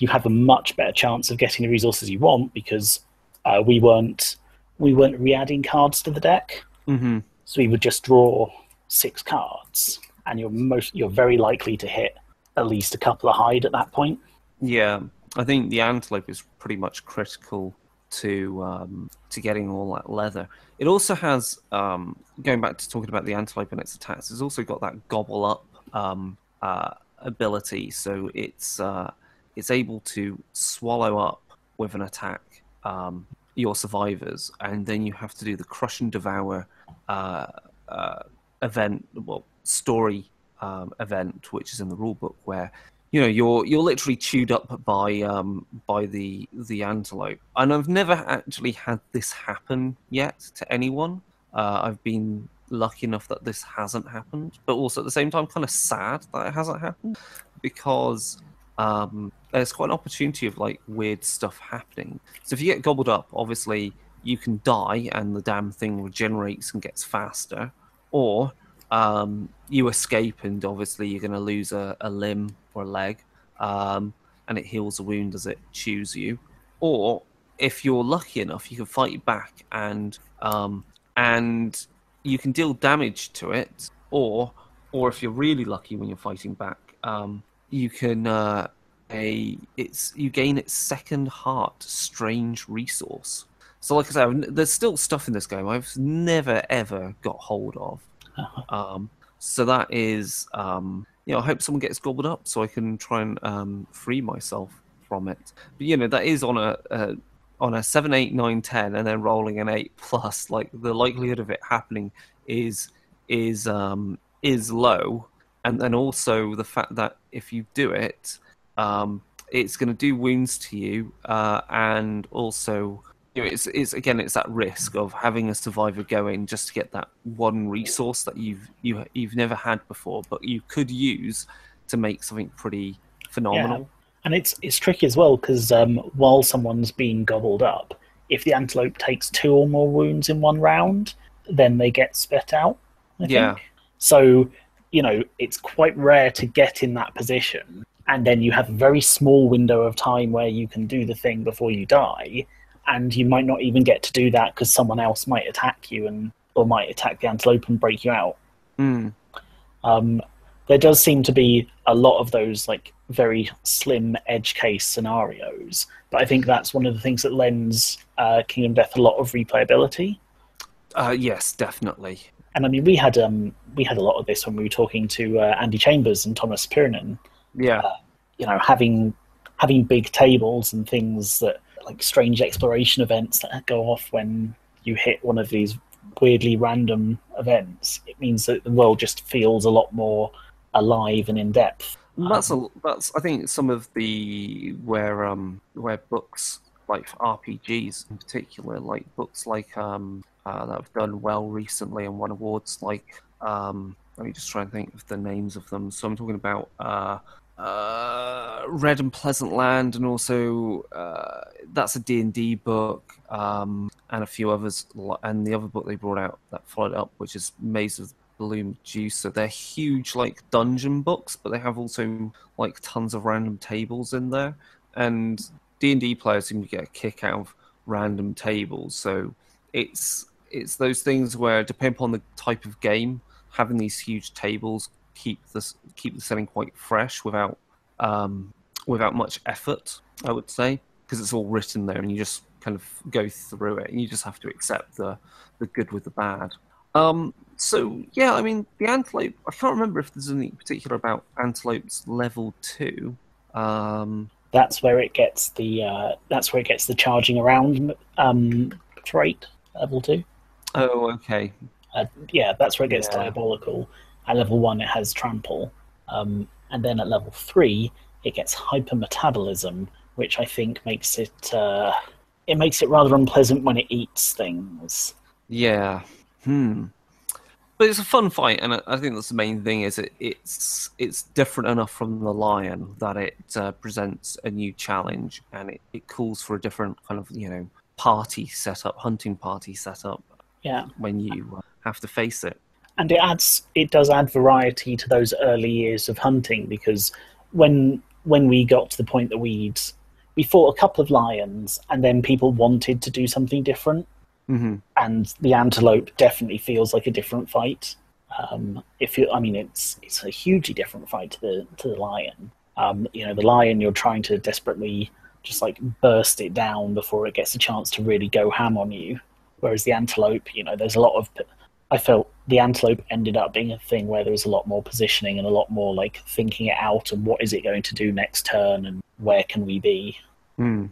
you have a much better chance of getting the resources you want, because uh, we weren't we weren't re-adding cards to the deck, mm-hmm. so we would just draw six cards. And you're most you're very likely to hit at least a couple of hide at that point. Yeah, I think the antelope is pretty much critical to um, to getting all that leather. It also has um, going back to talking about the antelope and its attacks. It's also got that gobble up um, uh, ability, so it's uh, it's able to swallow up with an attack um, your survivors, and then you have to do the crush and devour uh, uh, event. Well. Story um, event, which is in the rulebook, where you know you're you're literally chewed up by um, by the the antelope. And I've never actually had this happen yet to anyone. Uh, I've been lucky enough that this hasn't happened, but also at the same time, kind of sad that it hasn't happened, because um, there's quite an opportunity of like weird stuff happening. So if you get gobbled up, obviously you can die, and the damn thing regenerates and gets faster, or Um, you escape, and obviously you're going to lose a, a limb or a leg, um, and it heals a wound as it chews you. Or if you're lucky enough, you can fight back, and um, and you can deal damage to it. Or or if you're really lucky when you're fighting back, um, you can uh, a it's you gain its second heart, strange resource. So like I said, there's still stuff in this game I've never ever got hold of. Um, so that is, um, you know, I hope someone gets gobbled up so I can try and um, free myself from it. But you know, that is on a uh, on a seven, eight, nine, ten, and then rolling an eight plus. Like the likelihood of it happening is is um, is low, and then also the fact that if you do it, um, it's going to do wounds to you, uh, and also. You know, it's it's again it's that risk of having a survivor go in just to get that one resource that you've you you've never had before, but you could use to make something pretty phenomenal. Yeah. And it's it's tricky as well, because um, while someone's being gobbled up, if the antelope takes two or more wounds in one round, then they get spit out. I yeah. think. So you know it's quite rare to get in that position, and then you have a very small window of time where you can do the thing before you die. And you might not even get to do that because someone else might attack you and or might attack the antelope and break you out. Mm. Um, there does seem to be a lot of those like very slim edge case scenarios, but I think that's one of the things that lends uh, Kingdom Death a lot of replayability. Uh, yes, definitely. And I mean, we had um, we had a lot of this when we were talking to uh, Andy Chambers and Thomas Pirinen. Yeah, uh, you know, having having big tables and things that. Like strange exploration events that go off when you hit one of these weirdly random events. It means that the world just feels a lot more alive and in depth. That's um, a, that's I think some of the where um where books like R P Gs in particular, like books like um uh, that have done well recently and won awards. Like um, let me just try and think of the names of them. So I'm talking about. Uh, Uh, Red and Pleasant Land, and also uh, that's a D and D book, um, and a few others. And the other book they brought out that followed up, which is Maze of the Bloom Juice. So they're huge, like dungeon books, but they have also like tons of random tables in there. And D and D players seem to get a kick out of random tables. So it's it's those things where, depending upon the type of game, having these huge tables. Keep the keep the setting quite fresh without um, without much effort, I would say, because it's all written there and you just kind of go through it and you just have to accept the, the good with the bad. Um, so, yeah, I mean, the antelope, I can't remember if there's anything particular about antelopes level two. Um, that's where it gets the uh, that's where it gets the charging around um, trait, level two. Oh, okay. Uh, yeah, that's where it gets yeah. diabolical. At level one, it has trample. Um, and then at level three, it gets hypermetabolism, which I think makes it uh, it makes it rather unpleasant when it eats things. Yeah. Hmm. But it's a fun fight, and I think that's the main thing, is it, it's it's different enough from the lion that it uh, presents a new challenge, and it, it calls for a different kind of, you know, party setup, hunting party setup. Yeah. When you have to face it. And it adds, it does add variety to those early years of hunting, because when when we got to the point that we'd we fought a couple of lions, and then people wanted to do something different. Mm-hmm. And the antelope definitely feels like a different fight. Um, if you, I mean, it's it's a hugely different fight to the to the lion. Um, you know, the lion, you're trying to desperately just like burst it down before it gets a chance to really go ham on you. Whereas the antelope, you know, there's a lot of. I felt the antelope ended up being a thing where there was a lot more positioning and a lot more like thinking it out and what is it going to do next turn and where can we be. Mm.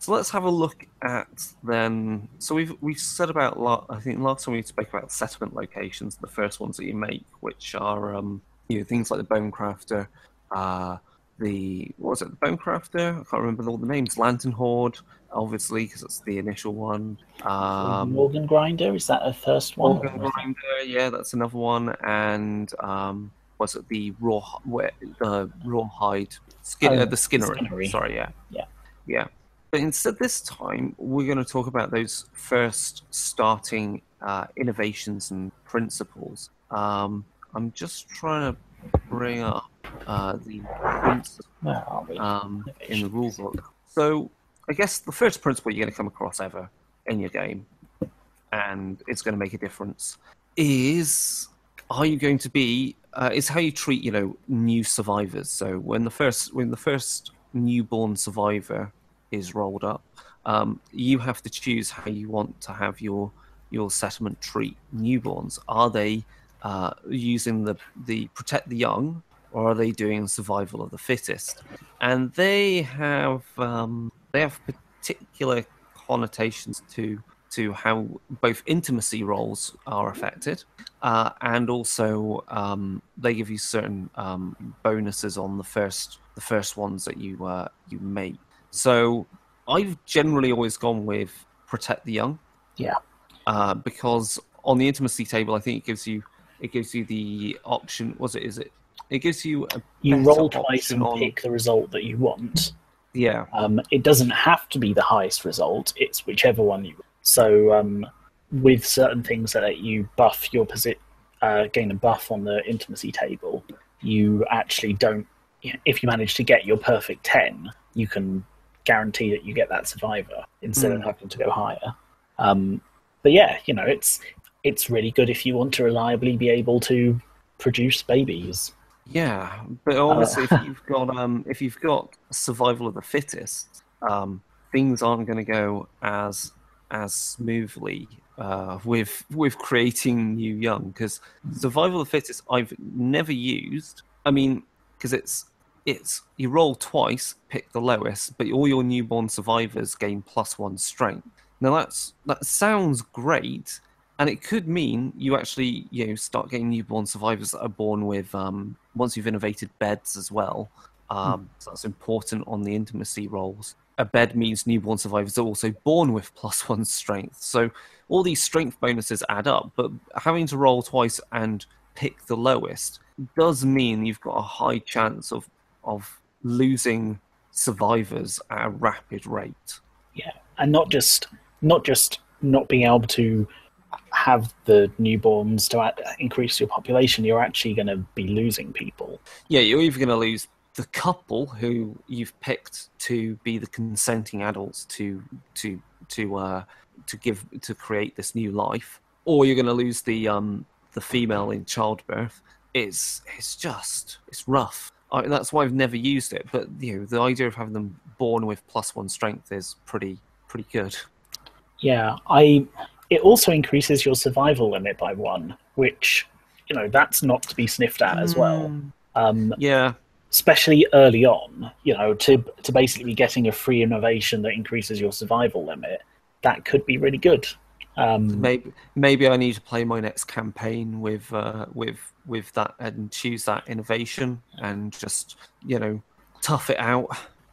So let's have a look at then. So we've we've said about I think last time we spoke about settlement locations, the first ones that you make, which are um, you know, things like the Bone Crafter, uh, the what was it, the Bone Crafter? I can't remember all the names. Lantern Horde, obviously, because it's the initial one. Um, Morgan Grinder, is that a first one? Morgan Grinder, yeah, that's another one. And um, was it the raw where, the rawhide skin, oh, uh, the skinnery. skinnery? Sorry, yeah, yeah, yeah. But instead this time, we're going to talk about those first starting uh, innovations and principles. Um, I'm just trying to bring up uh, the principles um, in the rulebook. So I guess the first principle you're going to come across ever in your game, and it's going to make a difference, is are you going to be, uh, is how you treat, you know, new survivors. So when the first, when the first newborn survivor is rolled up, um, you have to choose how you want to have your your settlement treat newborns. Are they uh, using the, the protect the young, or are they doing survival of the fittest? And they have um, they have particular connotations to to how both intimacy roles are affected, uh, and also um, they give you certain um, bonuses on the first the first ones that you uh, you make. So I've generally always gone with protect the young, yeah, uh, because on the intimacy table, I think it gives you it gives you the option. Was it? Is it? It gives you a you roll twice and on... pick the result that you want. Yeah, um, it doesn't have to be the highest result. It's whichever one you. So um, with certain things that let you buff your position, uh, gain a buff on the intimacy table, you actually don't. If you manage to get your perfect ten, you can guarantee that you get that survivor instead mm. of having to go higher. Um, but yeah, you know, it's it's really good if you want to reliably be able to produce babies. Yeah, but obviously, uh, if you've got um, if you've got survival of the fittest, um, things aren't going to go as as smoothly uh, with with creating new young, because survival of the fittest I've never used. I mean, because it's. It's you roll twice, pick the lowest, but all your newborn survivors gain plus one strength. Now that's that sounds great, and it could mean you actually you know start getting newborn survivors that are born with um, once you've innovated beds as well. Um, hmm. So that's important on the intimacy rolls. A bed means newborn survivors are also born with plus one strength. So all these strength bonuses add up, but having to roll twice and pick the lowest does mean you've got a high chance of of losing survivors at a rapid rate. Yeah, and not just not just not being able to have the newborns to increase your population, you're actually going to be losing people. Yeah, you're either going to lose the couple who you've picked to be the consenting adults to to to uh, to give to create this new life, or you're going to lose the um, the female in childbirth. It's it's just it's rough. I mean, that's why I've never used it. But you know, the idea of having them born with plus one strength is pretty pretty good. Yeah, I. It also increases your survival limit by one, which you know that's not to be sniffed at as well. Um, yeah. Especially early on, you know, to to basically be getting a free innovation that increases your survival limit, that could be really good. Um, maybe maybe I need to play my next campaign with uh, with with that and choose that innovation and just you know tough it out.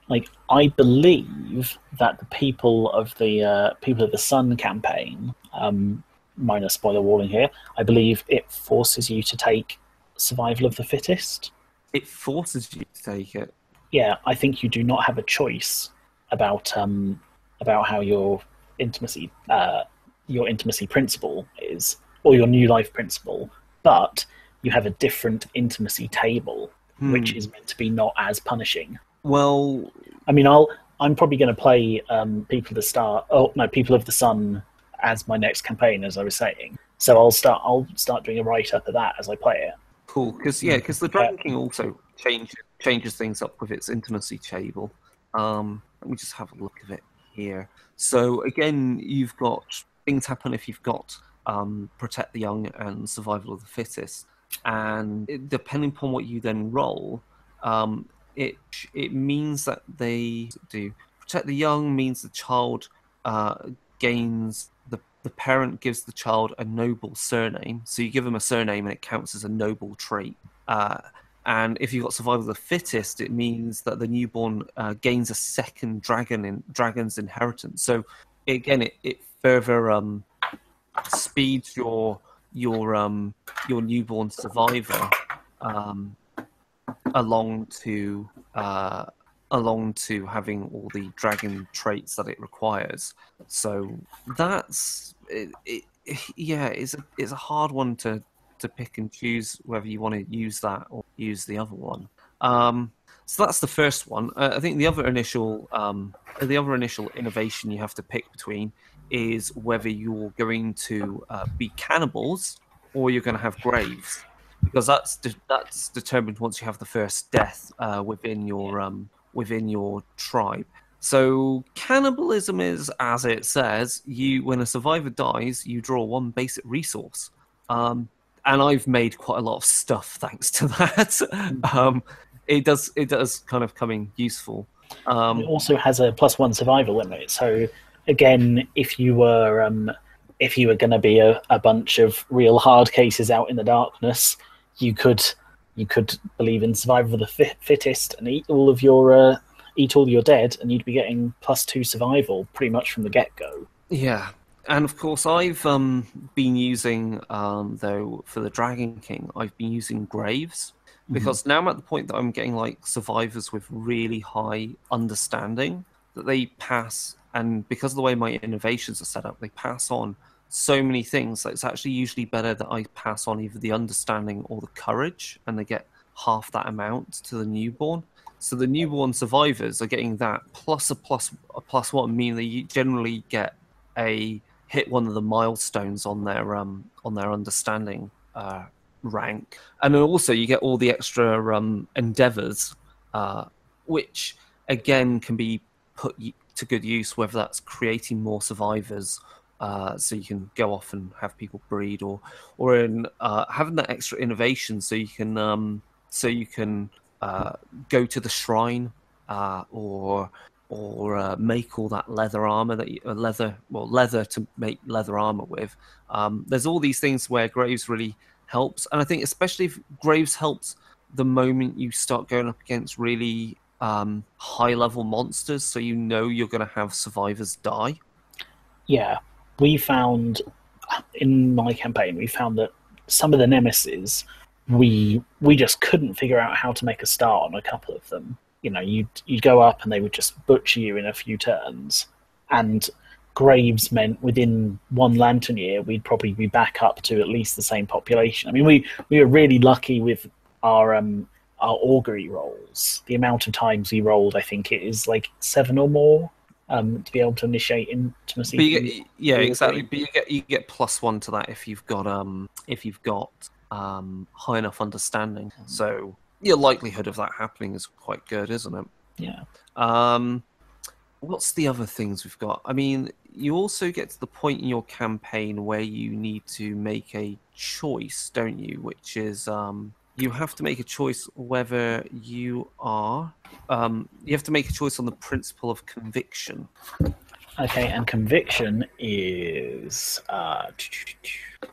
Like I believe that the people of the uh, people of the Sun campaign, um, minor spoiler warning here, I believe it forces you to take survival of the fittest. It forces you to take it. Yeah, I think you do not have a choice about um, about how your intimacy uh, your intimacy principle is, or your new life principle, but you have a different intimacy table, mm. which is meant to be not as punishing. Well, I mean, I'll I'm probably going to play um, People of the Star. Oh no, People of the Sun as my next campaign, as I was saying. So I'll start I'll start doing a write up of that as I play it. Cool, because yeah, because the Dragon King also changes changes things up with its intimacy table. Um, let me just have a look at it here. So again, you've got things happen if you've got um, protect the young and survival of the fittest, and it, depending upon what you then roll, um, it it means that they do protect the young means the child uh, gains. The parent gives the child a noble surname, so you give them a surname and it counts as a noble trait. Uh, and if you've got survival of the fittest, it means that the newborn uh, gains a second dragon in dragon's inheritance. So again, it, it further um, speeds your your um, your newborn survivor um, along to uh, along to having all the dragon traits that it requires. So that's. It, it, yeah, it's a, it's a hard one to, to pick and choose whether you want to use that or use the other one. Um, so that's the first one. Uh, I think the other initial um, the other initial innovation you have to pick between is whether you're going to uh, be cannibals or you're going to have graves, because that's de- that's determined once you have the first death uh, within your um, within your tribe. So cannibalism is, as it says, you when a survivor dies, you draw one basic resource. Um, and I've made quite a lot of stuff thanks to that. um, it does it does kind of come in useful. Um, it also has a plus one survival limit. So again, if you were um, if you were going to be a, a bunch of real hard cases out in the darkness, you could you could believe in survival of the fit, fittest and eat all of your. Uh, eat all your dead, and you'd be getting plus two survival pretty much from the get-go. Yeah, and of course I've um, been using, um, though, for the Dragon King, I've been using graves, because mm-hmm. now I'm at the point that I'm getting, like, survivors with really high understanding, that they pass, and because of the way my innovations are set up, they pass on so many things that it's actually usually better that I pass on either the understanding or the courage, and they get half that amount to the newborn. So the newborn survivors are getting that plus a plus a plus one, meaning they generally get a hit one of the milestones on their um on their understanding uh, rank, and then also you get all the extra um, endeavors, uh, which again can be put to good use, whether that's creating more survivors, uh, so you can go off and have people breed, or or in uh, having that extra innovation, so you can um, so you can. Uh, go to the shrine, uh, or or uh, make all that leather armor that you, uh, leather well leather to make leather armor with. Um, there's all these things where graves really helps, and I think especially if graves helps the moment you start going up against really um, high level monsters, so you know you're going to have survivors die. Yeah, we found in my campaign we found that some of the nemesis. We we just couldn't figure out how to make a start on a couple of them. You know, you'd, you'd go up and they would just butcher you in a few turns. And graves meant within one Lantern Year, we'd probably be back up to at least the same population. I mean, we, we were really lucky with our um, our augury rolls. The amount of times we rolled, I think it is like seven or more um, to be able to initiate intimacy. But you get, yeah, exactly. But you get you get plus one to that if you've got um if you've got um high enough understanding. Mm. So your likelihood of that happening is quite good, isn't it? Yeah. Um, what's the other things we've got? I mean, you also get to the point in your campaign where you need to make a choice, don't you? Which is um, you have to make a choice whether you are... Um, you have to make a choice on the principle of conviction. Okay, and conviction is... Uh,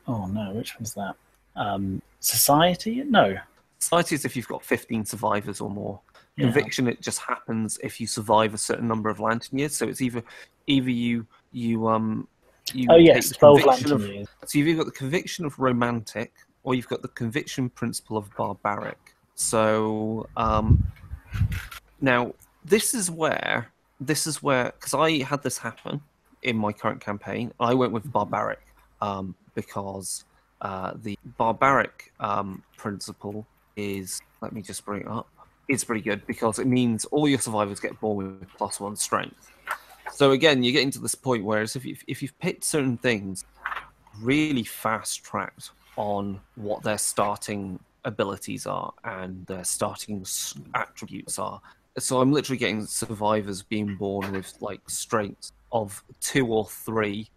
oh, no, which one's that? Um, society? No. Society is if you've got fifteen survivors or more. Yeah. Conviction, it just happens if you survive a certain number of Lantern Years. So it's either either you you um you oh yes twelve Lantern Years. So you've either got the conviction of romantic, or you've got the conviction principle of barbaric. So um, now this is where this is where because I had this happen in my current campaign. I went with barbaric um, because uh, the barbaric um, principle is, let me just bring it up. It's pretty good because it means all your survivors get born with plus one strength. So again, you're getting to this point where if you've, if you've picked certain things, really fast-tracked on what their starting abilities are and their starting attributes are. So I'm literally getting survivors being born with like strengths of two or three,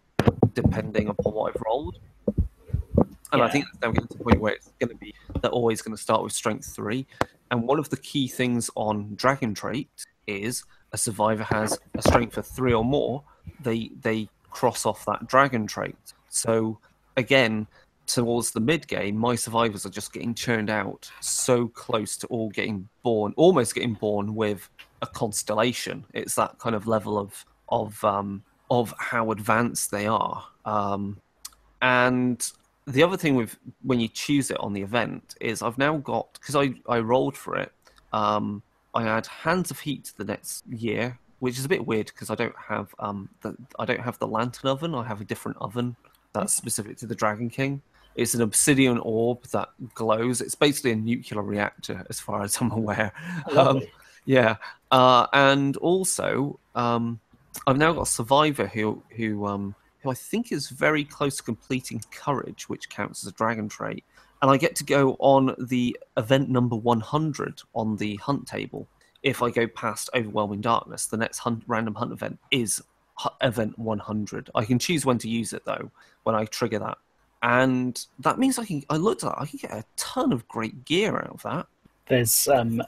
depending upon what I've rolled. And yeah. I think that's getting to the point where it's going to be, they're always going to start with strength three. And one of the key things on Dragon Trait is a survivor has a strength of three or more, they they cross off that Dragon Trait. So again, towards the mid-game, my survivors are just getting churned out so close to all getting born, almost getting born with a constellation. It's that kind of level of of um, of how advanced they are. Um, and... The other thing with when you choose it on the event is I've now got, because I, I rolled for it, um, I had Hands of Heat the next year, which is a bit weird because I don't have um the, I don't have the lantern oven. I have a different oven that's specific to the Dragon King. It's an obsidian orb that glows. It's basically a nuclear reactor, as far as I'm aware. Um, yeah, uh, and also um, I've now got a survivor who who. Um, I think is very close to completing Courage, which counts as a Dragon Trait, and I get to go on the event number one hundred on the hunt table. If I go past Overwhelming Darkness, the next hunt, random hunt event is event one hundred. I can choose when to use it, though, when I trigger that. And that means I can, I looked at that, I can get a ton of great gear out of that. There's, um,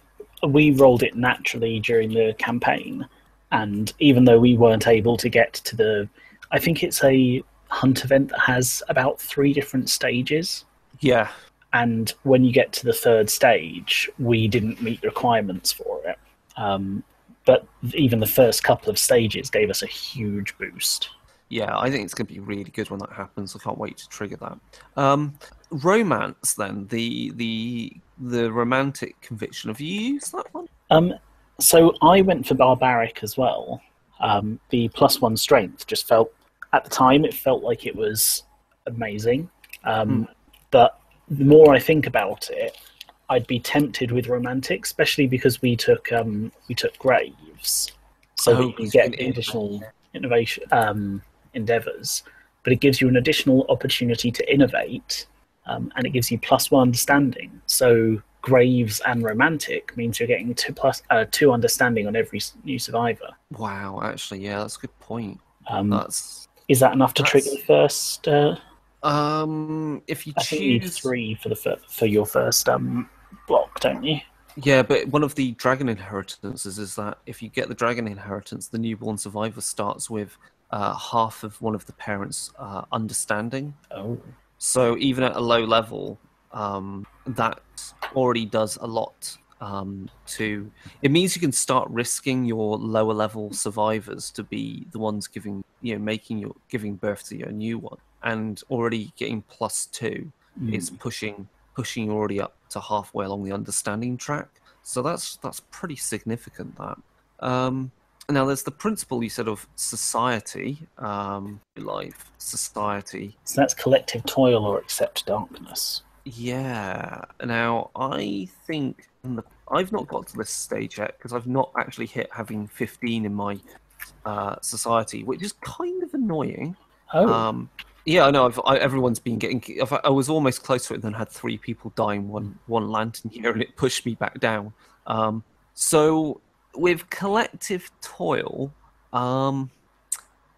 we rolled it naturally during the campaign, and even though we weren't able to get to the I think it's a hunt event that has about three different stages. Yeah. And when you get to the third stage, we didn't meet requirements for it. Um, but even the first couple of stages gave us a huge boost. Yeah, I think it's going to be really good when that happens. I can't wait to trigger that. Um, romance, then, the the the romantic conviction. Have you used that one? Um, so I went for barbaric as well. Um, the plus one strength just felt... At the time, it felt like it was amazing. Um, mm. But the more I think about it, I'd be tempted with romantic, especially because we took um, we took graves, so oh, that you get additional innovation um, endeavours. But it gives you an additional opportunity to innovate, um, and it gives you plus one understanding. So graves and romantic means you're getting two plus uh, two understanding on every new survivor. Wow, actually, yeah, that's a good point. Um, that's. Is that enough to That's... trigger the first? Uh, um, if you I choose think you need three for the fir- for your first um, block, don't you? Yeah, but one of the dragon inheritances is that if you get the dragon inheritance, the newborn survivor starts with uh, half of one of the parents' uh, understanding. Oh, so even at a low level, um, that already does a lot. Um, to it means you can start risking your lower level survivors to be the ones giving you know making your giving birth to your new one, and already getting plus two mm. is pushing pushing you already up to halfway along the understanding track. So that's that's pretty significant. That um, Now, there's the principle you said of society, um, life, society. So that's collective toil or accept darkness. Yeah. Now, I think in the, I've not got to this stage yet because I've not actually hit having fifteen in my uh, society, which is kind of annoying. Oh. Um, yeah, I know. I've, I, everyone's been getting... I've, I was almost close to it and then had three people die in one, one Lantern Year, and it pushed me back down. Um, so... With collective toil, um,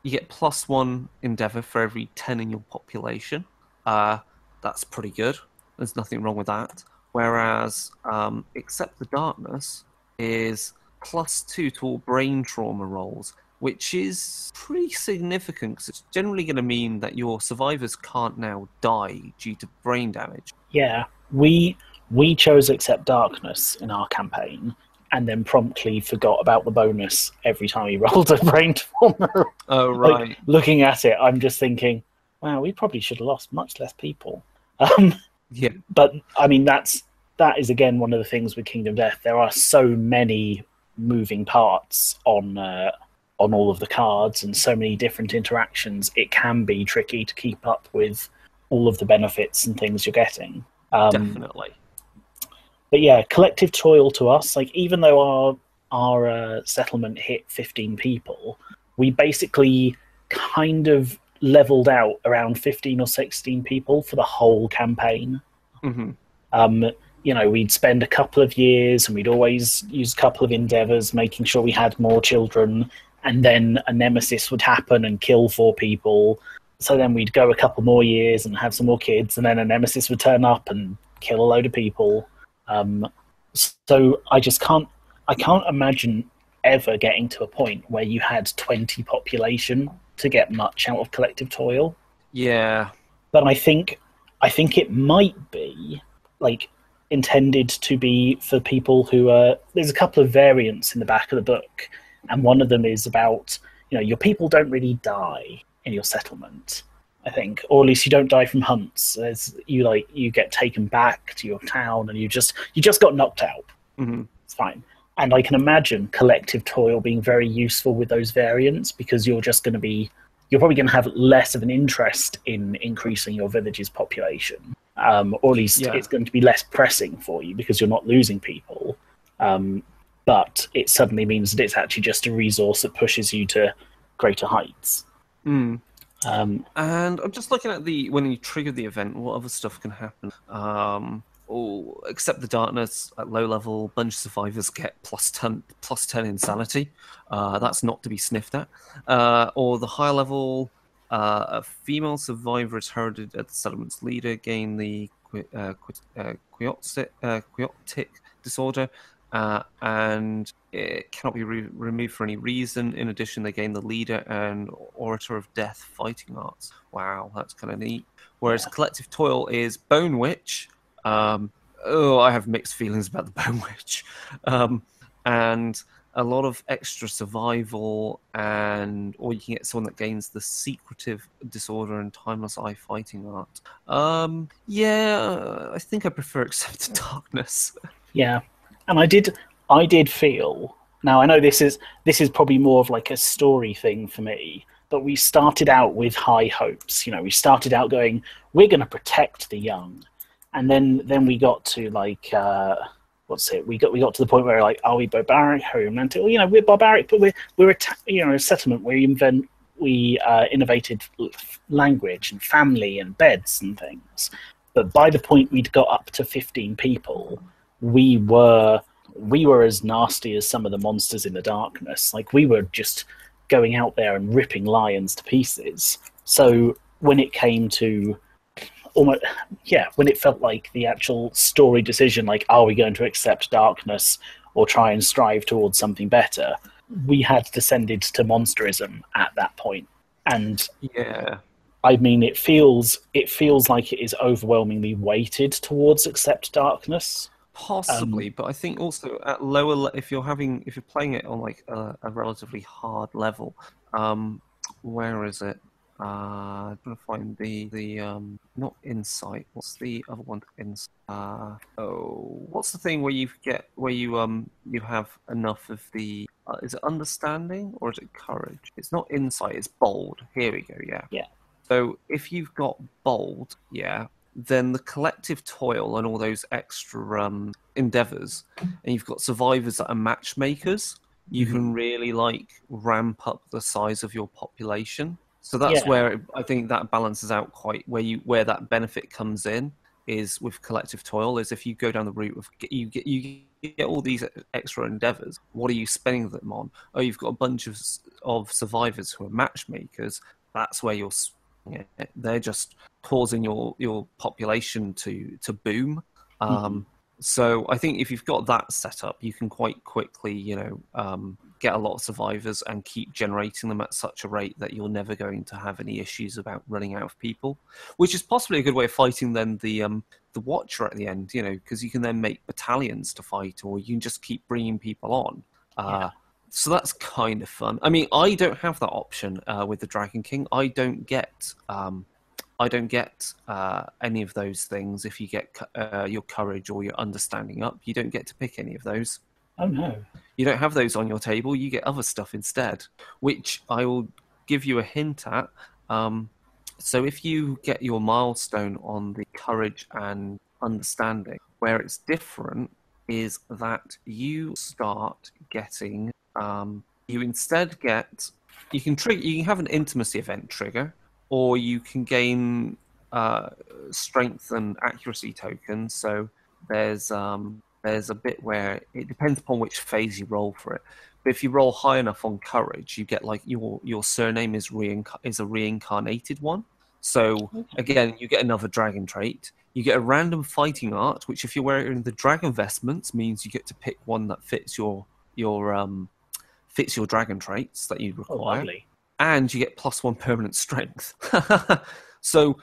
you get plus one endeavour for every ten in your population. Uh, that's pretty good. There's nothing wrong with that. Whereas, um, Accept the Darkness is plus two to all brain trauma rolls, which is pretty significant because it's generally going to mean that your survivors can't now die due to brain damage. Yeah, we we chose Accept Darkness in our campaign, and then promptly forgot about the bonus every time he rolled a brain former. Oh, right. Like, looking at it, I'm just thinking, wow, we probably should have lost much less people. Um, yeah. But, I mean, that's that is, again, one of the things with Kingdom Death. There are so many moving parts on, uh, on all of the cards and so many different interactions. It can be tricky to keep up with all of the benefits and things you're getting. Um, Definitely. But yeah, collective toil to us, like even though our our uh, settlement hit fifteen people, we basically kind of leveled out around fifteen or sixteen people for the whole campaign. Mm-hmm. Um, you know, we'd spend a couple of years and we'd always use a couple of endeavours, making sure we had more children, and then a nemesis would happen and kill four people. So then we'd go a couple more years and have some more kids, and then a nemesis would turn up and kill a load of people. Um, so I just can't, I can't imagine ever getting to a point where you had twenty population to get much out of collective toil. Yeah. But I think, I think it might be, like, intended to be for people who are, there's a couple of variants in the back of the book, and one of them is about, you know, your people don't really die in your settlement, I think, or at least you don't die from hunts. There's, you like you get taken back to your town, and you just you just got knocked out. Mm-hmm. It's fine, and I can imagine collective toil being very useful with those variants because you're just going to be you're probably going to have less of an interest in increasing your village's population, um, or at least yeah. it's going to be less pressing for you because you're not losing people. Um, but it suddenly means that it's actually just a resource that pushes you to greater heights. Mm. Um, and I'm just looking at the when you trigger the event, what other stuff can happen? Um, oh, Accept the Darkness at low level, bunch of survivors get plus ten, plus ten insanity. Uh, that's not to be sniffed at. Uh, or the high level, uh, a female survivor is herded at the settlement's leader, gain the uh, quixotic uh, disorder, uh, and it cannot be re- removed for any reason. In addition, they gain the leader and Orator of Death fighting arts. Wow, that's kind of neat. Whereas yeah. Collective Toil is Bone Witch. Um, oh, I have mixed feelings about the Bone Witch. Um, and a lot of extra survival, and or you can get someone that gains the Secretive Disorder and Timeless Eye fighting art. Um, yeah, I think I prefer Accept the Darkness. Yeah, and I did... I did feel, now I know this is this is probably more of like a story thing for me, but we started out with high hopes. You know, we started out going, we're going to protect the young, and then then we got to like uh, what's it? We got we got to the point where we're like, are we barbaric? Are we romantic? Well, you know, we're barbaric, but we're we're a ta- you know a settlement. We invent we uh, innovated language and family and beds and things. But by the point we'd got up to fifteen people, we were. we were as nasty as some of the monsters in the darkness. Like, we were just going out there and ripping lions to pieces. So when it came to almost, yeah, when it felt like the actual story decision, like, are we going to accept darkness or try and strive towards something better? We had descended to monsterism at that point. And yeah, I mean, it feels, it feels like it is overwhelmingly weighted towards accept darkness. Possibly, um, but I think also at lower le- if you're having if you're playing it on like a, a relatively hard level, um, where is it? Uh, I'm gonna find the the um, not insight. What's the other one? Insight. Uh, oh, what's the thing where you get where you um you have enough of the Uh, is it understanding or is it courage? It's not insight, it's bold. Here we go, yeah. Yeah. So if you've got bold, yeah, then the collective toil and all those extra um, endeavours, and you've got survivors that are matchmakers, you mm-hmm. can really, like, ramp up the size of your population. So that's yeah. where it, I think that balances out quite, where you where that benefit comes in is with collective toil, is if you go down the route of, you get you get all these extra endeavours, what are you spending them on? Oh, you've got a bunch of of survivors who are matchmakers, that's where you're, yeah, they're just causing your, your population to, to boom. Um, mm-hmm. So I think if you've got that set up, you can quite quickly, you know, um, get a lot of survivors and keep generating them at such a rate that you're never going to have any issues about running out of people, which is possibly a good way of fighting then the um, the Watcher at the end, you know, because you can then make battalions to fight, or you can just keep bringing people on. Uh, yeah. So that's kind of fun. I mean, I don't have that option uh, with the Dragon King. I don't get, um, I don't get uh, any of those things. If you get uh, your courage or your understanding up, you don't get to pick any of those. Oh no! You don't have those on your table. You get other stuff instead, which I will give you a hint at. Um, so if you get your milestone on the courage and understanding, where it's different is that you start getting. Um, you instead get you can trigger you can have an intimacy event trigger, or you can gain uh, strength and accuracy tokens. So there's um, there's a bit where it depends upon which phase you roll for it. But if you roll high enough on courage, you get like your your surname is reinc- is a reincarnated one. So okay. Again, you get another dragon trait. You get a random fighting art, which if you're wearing the dragon vestments means you get to pick one that fits your your um. fits your dragon traits that you require, oh, and you get plus one permanent strength. so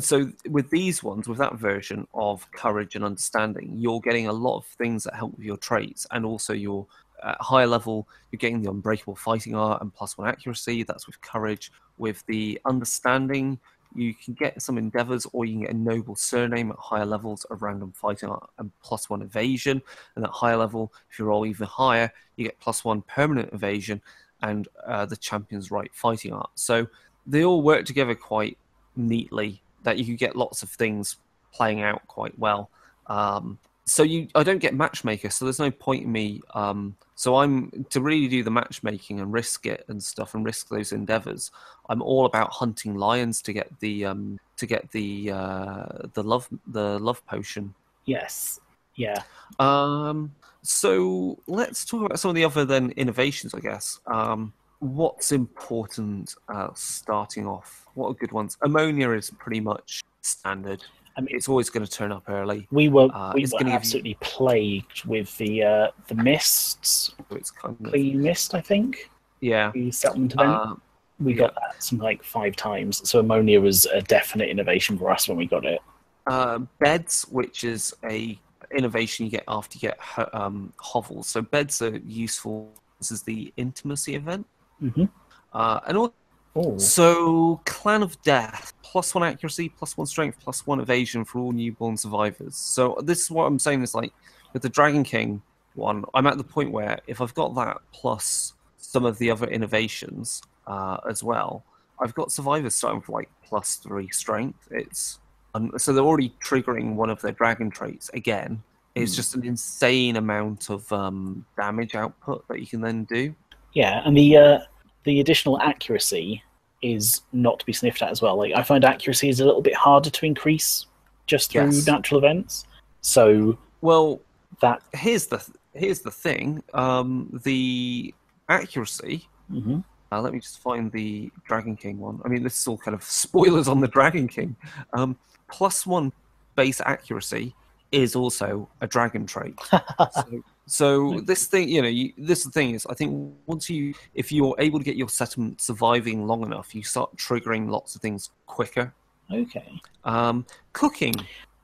so with these ones, with that version of courage and understanding, you're getting a lot of things that help with your traits, and also your at higher level, you're getting the unbreakable fighting art and plus one accuracy. That's with courage. With the understanding, you can get some endeavors, or you can get a noble surname at higher levels of random fighting art and plus one evasion. And at higher level, if you roll even higher, you get plus one permanent evasion and uh, the champion's right fighting art. So they all work together quite neatly, that you can get lots of things playing out quite well. Um, so you, I don't get matchmaker, so there's no point in me. Um, so I'm to really do the matchmaking and risk it and stuff and risk those endeavors. I'm all about hunting lions to get the um, to get the uh, the love the love potion. Yes. Yeah. Um. So let's talk about some of the other then innovations, I guess. Um. What's important? Uh, starting off, what are good ones? Ammonia is pretty much standard. I mean, it's always going to turn up early. We were uh, we were absolutely you... plagued with the uh, the mists. So it's kind of... Clean mist, I think. Yeah. The settlement event. Uh, we yeah. got that some like five times. So ammonia was a definite innovation for us when we got it. Uh, beds, which is a innovation you get after you get ho- um, hovels. So beds are useful. This is the intimacy event. Mm-hmm. Uh, and also. Ooh. So, Clan of Death, plus one accuracy, plus one strength, plus one evasion for all newborn survivors. So this is what I'm saying is like, with the Dragon King one, I'm at the point where if I've got that plus some of the other innovations uh, as well, I've got survivors starting with like plus three strength. It's um, so they're already triggering one of their dragon traits again. It's mm. just an insane amount of um, damage output that you can then do. Yeah, and the... Uh... The additional accuracy is not to be sniffed at as well. Like I find accuracy is a little bit harder to increase just through yes. natural events. So well, that here's the th- here's the thing. Um, the accuracy. Mm-hmm. Uh, let me just find the Dragon King one. I mean, this is all kind of spoilers on the Dragon King. Um, plus one base accuracy is also a dragon trait. so, So this thing, you know, you, this thing is, I think once you, if you're able to get your settlement surviving long enough, you start triggering lots of things quicker. Okay. Um, cooking.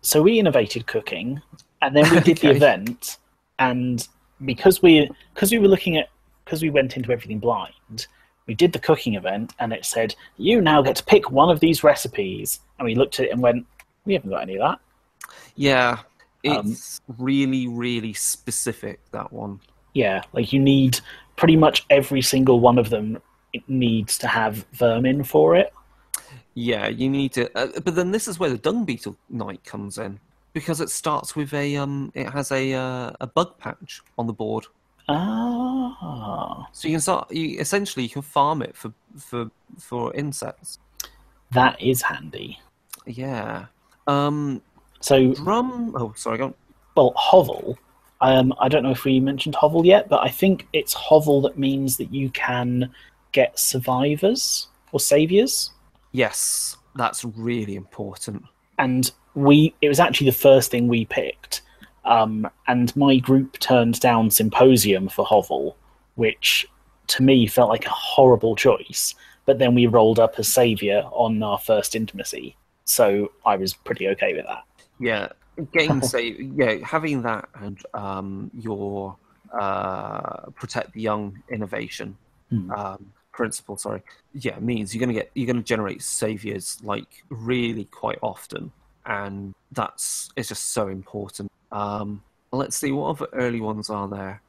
So we innovated cooking, and then we did okay. the event, and because we, because we were looking at, because we went into everything blind, we did the cooking event, and it said, you now get to pick one of these recipes, and we looked at it and went, we haven't got any of that. Yeah. It's um, really, really specific, that one. Yeah, like you need pretty much every single one of them needs to have vermin for it. Yeah, you need to. Uh, but then this is where the Dung Beetle Knight comes in, because it starts with a um, it has a uh, a bug patch on the board. Ah. So you can start. You, essentially, you can farm it for for for insects. That is handy. Yeah. Um. So drum. Oh, sorry. Go on. Well, hovel. Um, I don't know if we mentioned hovel yet, but I think it's hovel that means that you can get survivors or saviors. Yes, that's really important. And we it was actually the first thing we picked. Um, and my group turned down Symposium for hovel, which to me felt like a horrible choice. But then we rolled up as saviour on our first intimacy. So I was pretty okay with that. Yeah, getting save, yeah, having that and um, your uh, Protect the Young innovation. Hmm. Um, principle, sorry, yeah, means you're gonna get you're gonna generate saviors like really quite often, and that's it's just so important. Um, let's see what other early ones are there.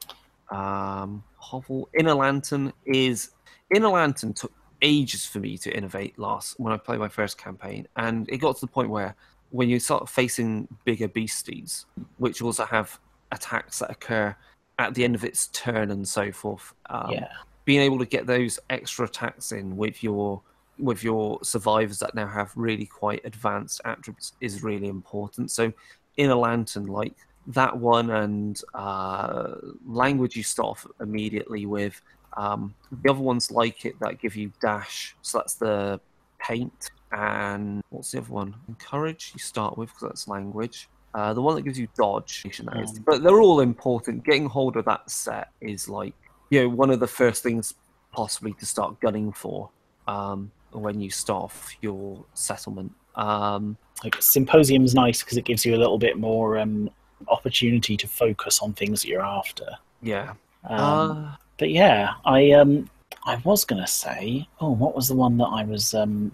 Um, hovel Inner Lantern is Inner Lantern took ages for me to innovate last when I played my first campaign, and it got to the point where when you start facing bigger beasties, which also have attacks that occur at the end of its turn and so forth. Um, yeah. Being able to get those extra attacks in with your with your survivors that now have really quite advanced attributes is really important. So Inner Lantern, like that one, and uh, language you start off immediately with. Um, the other ones like it that give you dash, so that's the paint. And what's the other one? Encourage you start with, because that's language. Uh, the one that gives you dodge. That is. But they're all important. Getting hold of that set is like, you know, one of the first things possibly to start gunning for um, when you start off your settlement. Um, like Symposium's nice because it gives you a little bit more um, opportunity to focus on things that you're after. Yeah. Um, uh, but yeah, I um, I was gonna say, oh, what was the one that I was? Um,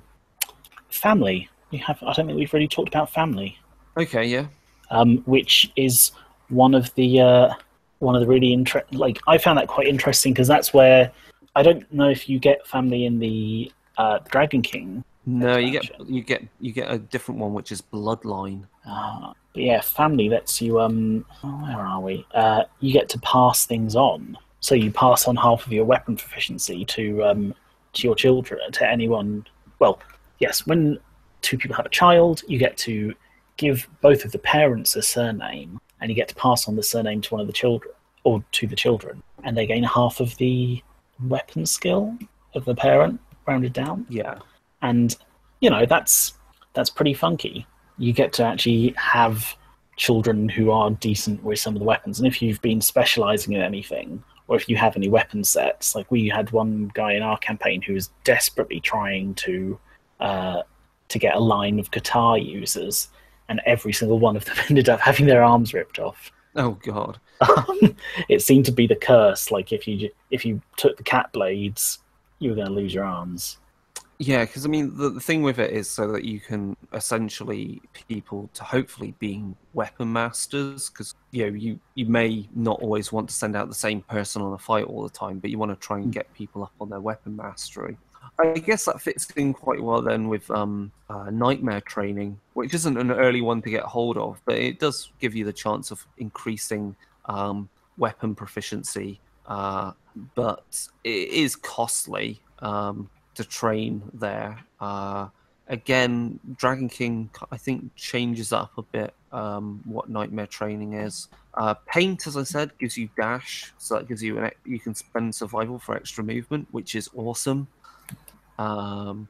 family. We have. I don't think we've really talked about family. Okay. Yeah. Um, which is one of the. Uh, one of the really interesting, like, I found that quite interesting because that's where, I don't know if you get family in the uh, Dragon King. No, you get, you get you get a different one, which is Bloodline. Uh, but yeah, family lets you, um, where are we? Uh, you get to pass things on. So you pass on half of your weapon proficiency to um, to your children, to anyone. Well, yes, when two people have a child, you get to give both of the parents a surname. And you get to pass on the surname to one of the children, or to the children, and they gain half of the weapon skill of the parent, rounded down. Yeah, and you know that's that's pretty funky. You get to actually have children who are decent with some of the weapons, and if you've been specialising in anything, or if you have any weapon sets, like we had one guy in our campaign who was desperately trying to uh, to get a line of guitar users. And every single one of them ended up having their arms ripped off. Oh God! Um, it seemed to be the curse. Like if you if you took the cat blades, you were going to lose your arms. Yeah, because I mean, the, the thing with it is so that you can essentially people to hopefully being weapon masters, because you know you you may not always want to send out the same person on a fight all the time, but you want to try and get people up on their weapon mastery. I guess that fits in quite well then with um, uh, Nightmare Training, which isn't an early one to get hold of, but it does give you the chance of increasing um, weapon proficiency. Uh, but it is costly um, to train there. Uh, again, Dragon King, I think, changes up a bit um, what Nightmare Training is. Uh, paint, as I said, gives you dash, so that gives you an, you can spend survival for extra movement, which is awesome. Um,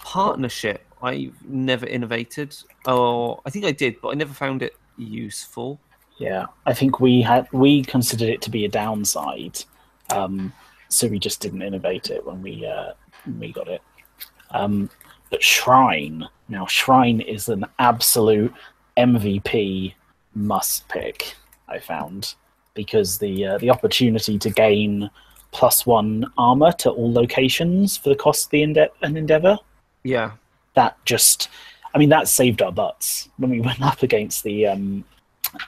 partnership, I've never innovated. Oh, I think I did, but I never found it useful. Yeah, I think we had we considered it to be a downside, um, so we just didn't innovate it when we uh, when we got it. Um, but Shrine, now Shrine is an absolute M V P must pick, I found, because the uh, the opportunity to gain plus one armor to all locations for the cost of the ende- an endeavor. Yeah. That just, I mean, that saved our butts. When we went up against the um,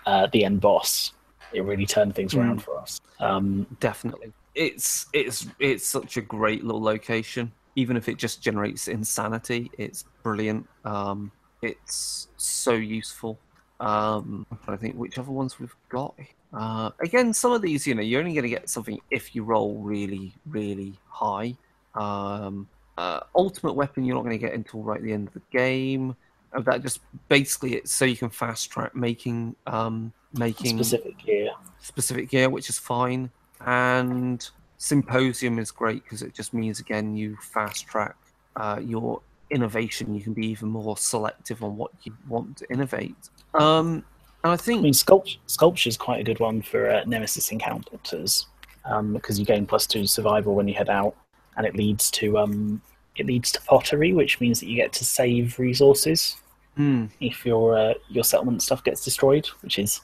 uh, the end boss, it really turned things around mm. for us. Um, Definitely. it's it's it's such a great little location. Even if it just generates insanity, it's brilliant. Um, it's so useful. Um, I think which other ones we've got. Uh, again, some of these, you know, you're only going to get something if you roll really, really high. Um, uh, ultimate weapon, you're not going to get until right at the end of the game. And that just basically it's so you can fast track making um, making specific gear, specific gear, which is fine. And Symposium is great because it just means again you fast track uh, your innovation. You can be even more selective on what you want to innovate. Um, and I think I mean sculpt- sculpture is quite a good one for uh, Nemesis encounters um, because you gain plus two survival when you head out, and it leads to um, it leads to pottery, which means that you get to save resources mm. if your uh, your settlement stuff gets destroyed, which is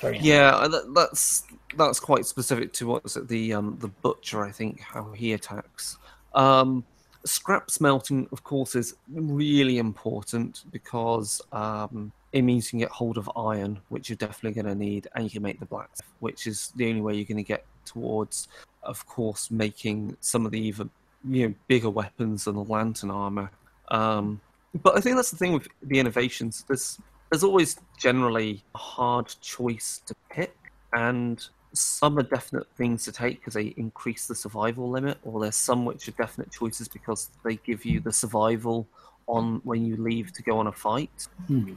very yeah. That, that's that's quite specific to what's at the um, the butcher, I think, how he attacks. Um, Scraps melting, of course, is really important because um, it means you can get hold of iron, which you're definitely going to need, and you can make the blacksmith, which is the only way you're going to get towards, of course, making some of the even you know bigger weapons than the lantern armor. Um, but I think that's the thing with the innovations. There's there's always generally a hard choice to pick, and some are definite things to take because they increase the survival limit, or there's some which are definite choices because they give you the survival on when you leave to go on a fight. Hmm.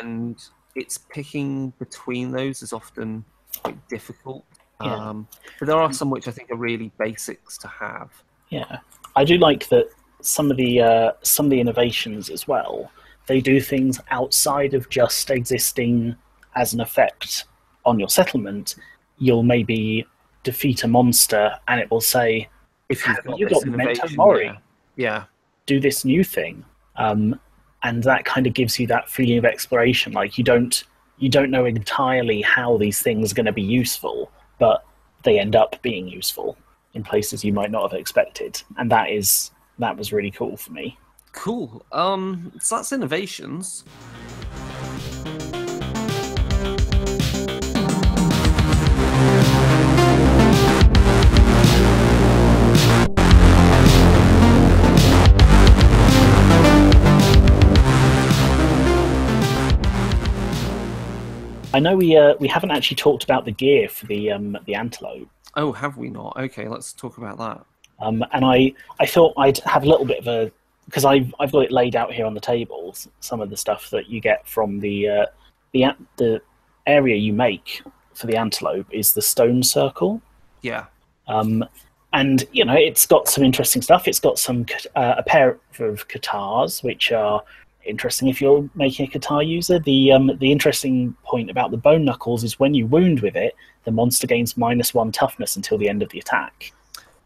And it's picking between those is often quite difficult. Yeah. Um, but there are some which I think are really basics to have. Yeah, I do like that some of the uh, some of the innovations as well, they do things outside of just existing as an effect on your settlement. You'll maybe defeat a monster, and it will say, "If you've got, you got Memento Mori, yeah. yeah, do this new thing," um, and that kind of gives you that feeling of exploration. Like you don't, you don't know entirely how these things are going to be useful, but they end up being useful in places you might not have expected, and that is that was really cool for me. Cool. Um, so that's innovations. I know we uh, we haven't actually talked about the gear for the um, the antelope. Oh, have we not? Okay, let's talk about that. Um, and I, I thought I'd have a little bit of a because I've I've got it laid out here on the table. Some of the stuff that you get from the uh, the the area you make for the antelope is the stone circle. Yeah. Um, and you know it's got some interesting stuff. It's got some uh, a pair of guitars which are interesting if you're making a guitar user. The um, the interesting point about the bone knuckles is when you wound with it, the monster gains minus one toughness until the end of the attack.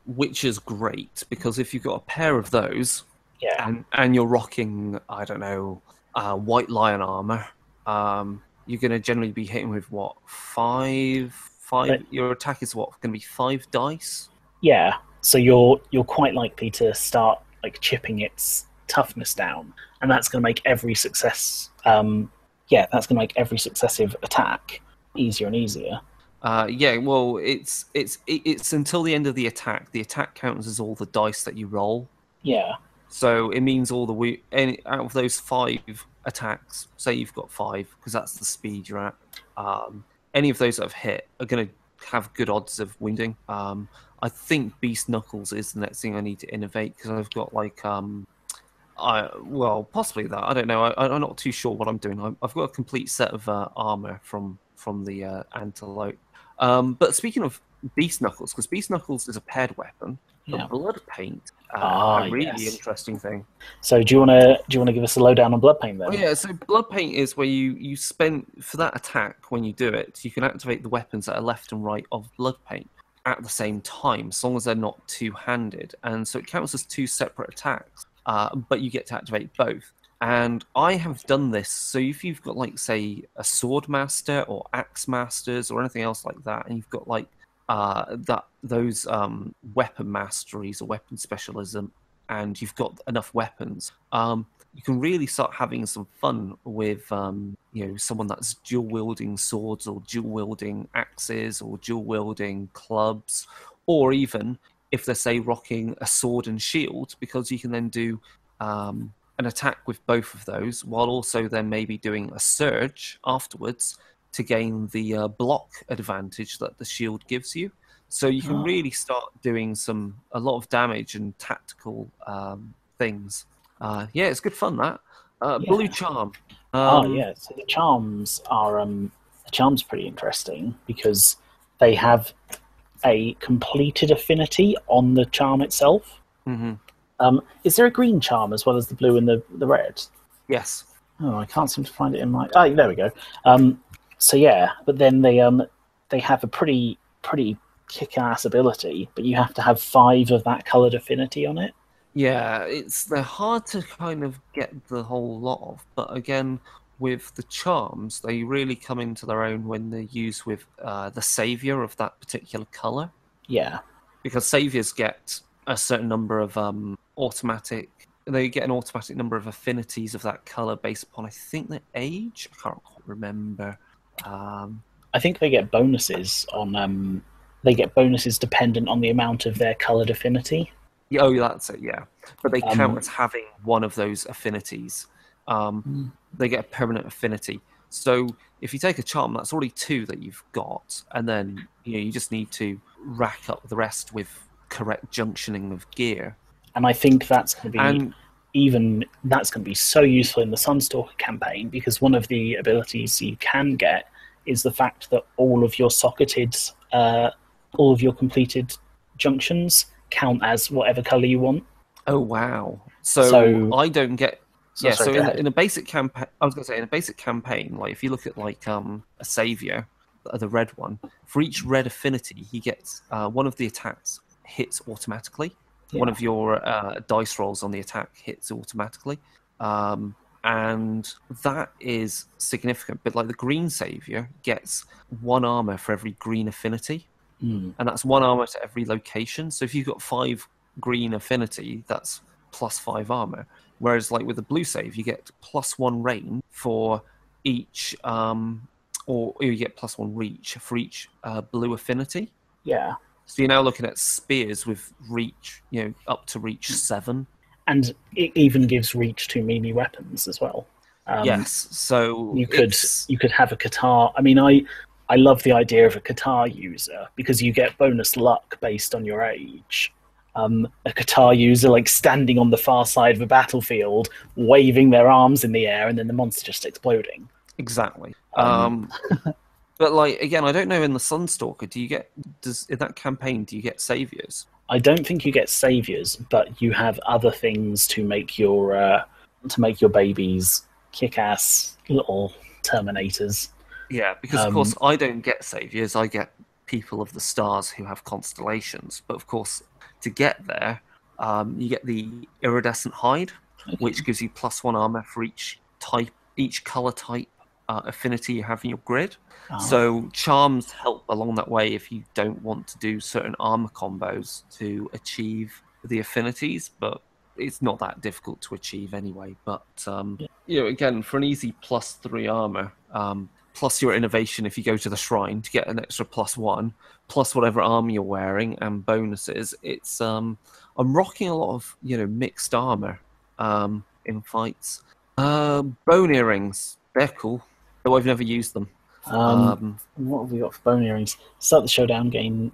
Which is great, because if you've got a pair of those, yeah. and, and you're rocking, I don't know, uh, White Lion armor, um, you're going to generally be hitting with, what, five? five. But your attack is, what, going to be five dice? Yeah, so you're you're quite likely to start like chipping its toughness down, and that's going to make every success um yeah that's going to make every successive attack easier and easier. Uh yeah well it's it's it's until the end of the attack. The attack counts as all the dice that you roll, yeah so it means all the we any out of those five attacks, say you've got five because that's the speed you're at, um any of those that have hit are going to have good odds of wounding. um I think Beast Knuckles is the next thing I need to innovate, because I've got like um I, well, possibly that. I don't know. I, I'm not too sure what I'm doing. I, I've got a complete set of uh, armor from from the uh, antelope. Um, but speaking of Beast Knuckles, because Beast Knuckles is a paired weapon, yeah. blood paint, uh, ah, a really yes. interesting thing. So do you want to do you want to give us a lowdown on blood paint then? Oh, yeah. So blood paint is where you you spend for that attack when you do it. You can activate the weapons that are left and right of blood paint at the same time, as long as they're not two-handed, and so it counts as two separate attacks. Uh, but you get to activate both. And I have done this, so if you've got, like, say, a sword master or axe masters or anything else like that, and you've got, like, uh, that those um, weapon masteries or weapon specialism, and you've got enough weapons, um, you can really start having some fun with, um, you know, someone that's dual-wielding swords or dual-wielding axes or dual-wielding clubs or even if they're, say, rocking a sword and shield, because you can then do um, an attack with both of those, while also then maybe doing a surge afterwards to gain the uh, block advantage that the shield gives you. So you can oh. really start doing some a lot of damage and tactical um, things. Uh, yeah, it's good fun, that. Uh, yeah. Blue Charm. Um, oh, yeah. So the charms are... Um... Charm's pretty interesting because they have a completed affinity on the charm itself. Mm-hmm. Um, is there a green charm as well as the blue and the, the red? Yes. Oh, I can't seem to find it in my... Oh, there we go. Um, so, yeah, but then they um they have a pretty pretty kick-ass ability, but you have to have five of that coloured affinity on it. Yeah, it's they're hard to kind of get the whole lot of, but again... with the charms, they really come into their own when they're used with uh, the Saviour of that particular colour. Yeah. Because Saviours get a certain number of um, automatic... They get an automatic number of affinities of that colour based upon, I think, their age? I can't quite remember. Um, I think they get bonuses on... Um, they get bonuses dependent on the amount of their coloured affinity. Yeah, oh, that's it, yeah. But they um, count as having one of those affinities. Um, they get a permanent affinity. So if you take a charm, that's already two that you've got, and then you know you just need to rack up the rest with correct junctioning of gear. And I think that's going to be and, even that's going to be so useful in the Sunstalker campaign, because one of the abilities you can get is the fact that all of your socketed, uh, all of your completed junctions count as whatever colour you want. Oh wow! So, so I don't get. So, yeah, sorry, so in, in a basic campaign, I was going to say in a basic campaign, like if you look at like um, a Saviour, the red one, for each red affinity, he gets uh, one of the attacks hits automatically, yeah. one of your uh, dice rolls on the attack hits automatically, um, and that is significant. But like the green Saviour gets one armour for every green affinity, mm. and that's one armour to every location. So if you've got five green affinity, that's plus five armour. Whereas, like with the blue save, you get plus one range for each, um, or you get plus one reach for each uh, blue affinity. Yeah. So you're now looking at spears with reach, you know, up to reach seven. And it even gives reach to melee weapons as well. Um, yes. So you could it's... you could have a Qatar. I mean, I I love the idea of a Qatar user because you get bonus luck based on your age. Um, a Qatar user like standing on the far side of a battlefield, waving their arms in the air, and then the monster just exploding. Exactly. Um, um, but like again, I don't know. In the Sunstalker, do you get does in that campaign? Do you get saviors? I don't think you get saviors, but you have other things to make your uh, to make your babies kick-ass little Terminators. Yeah, because um, of course I don't get saviors. I get People of the Stars who have constellations, but of course. To get there, um, you get the iridescent hide, okay. which gives you plus one armor for each type, each color type uh, affinity you have in your grid. Oh. So charms help along that way if you don't want to do certain armor combos to achieve the affinities, but it's not that difficult to achieve anyway. But um, yeah. you know, again, for an easy plus three armor, um, plus your innovation if you go to the shrine to get an extra plus one, plus whatever armor you're wearing and bonuses. It's um, I'm rocking a lot of you know mixed armor um, in fights. Uh, bone earrings, they're cool, though I've never used them. Um, um, what have we got for bone earrings? Start the showdown, gain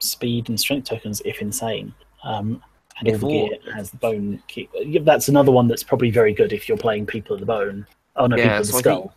speed and strength tokens if insane. Um, and if all the gear has the bone. Key. That's another one that's probably very good if you're playing People of the Bone. Oh no, yeah, People of the so Skull.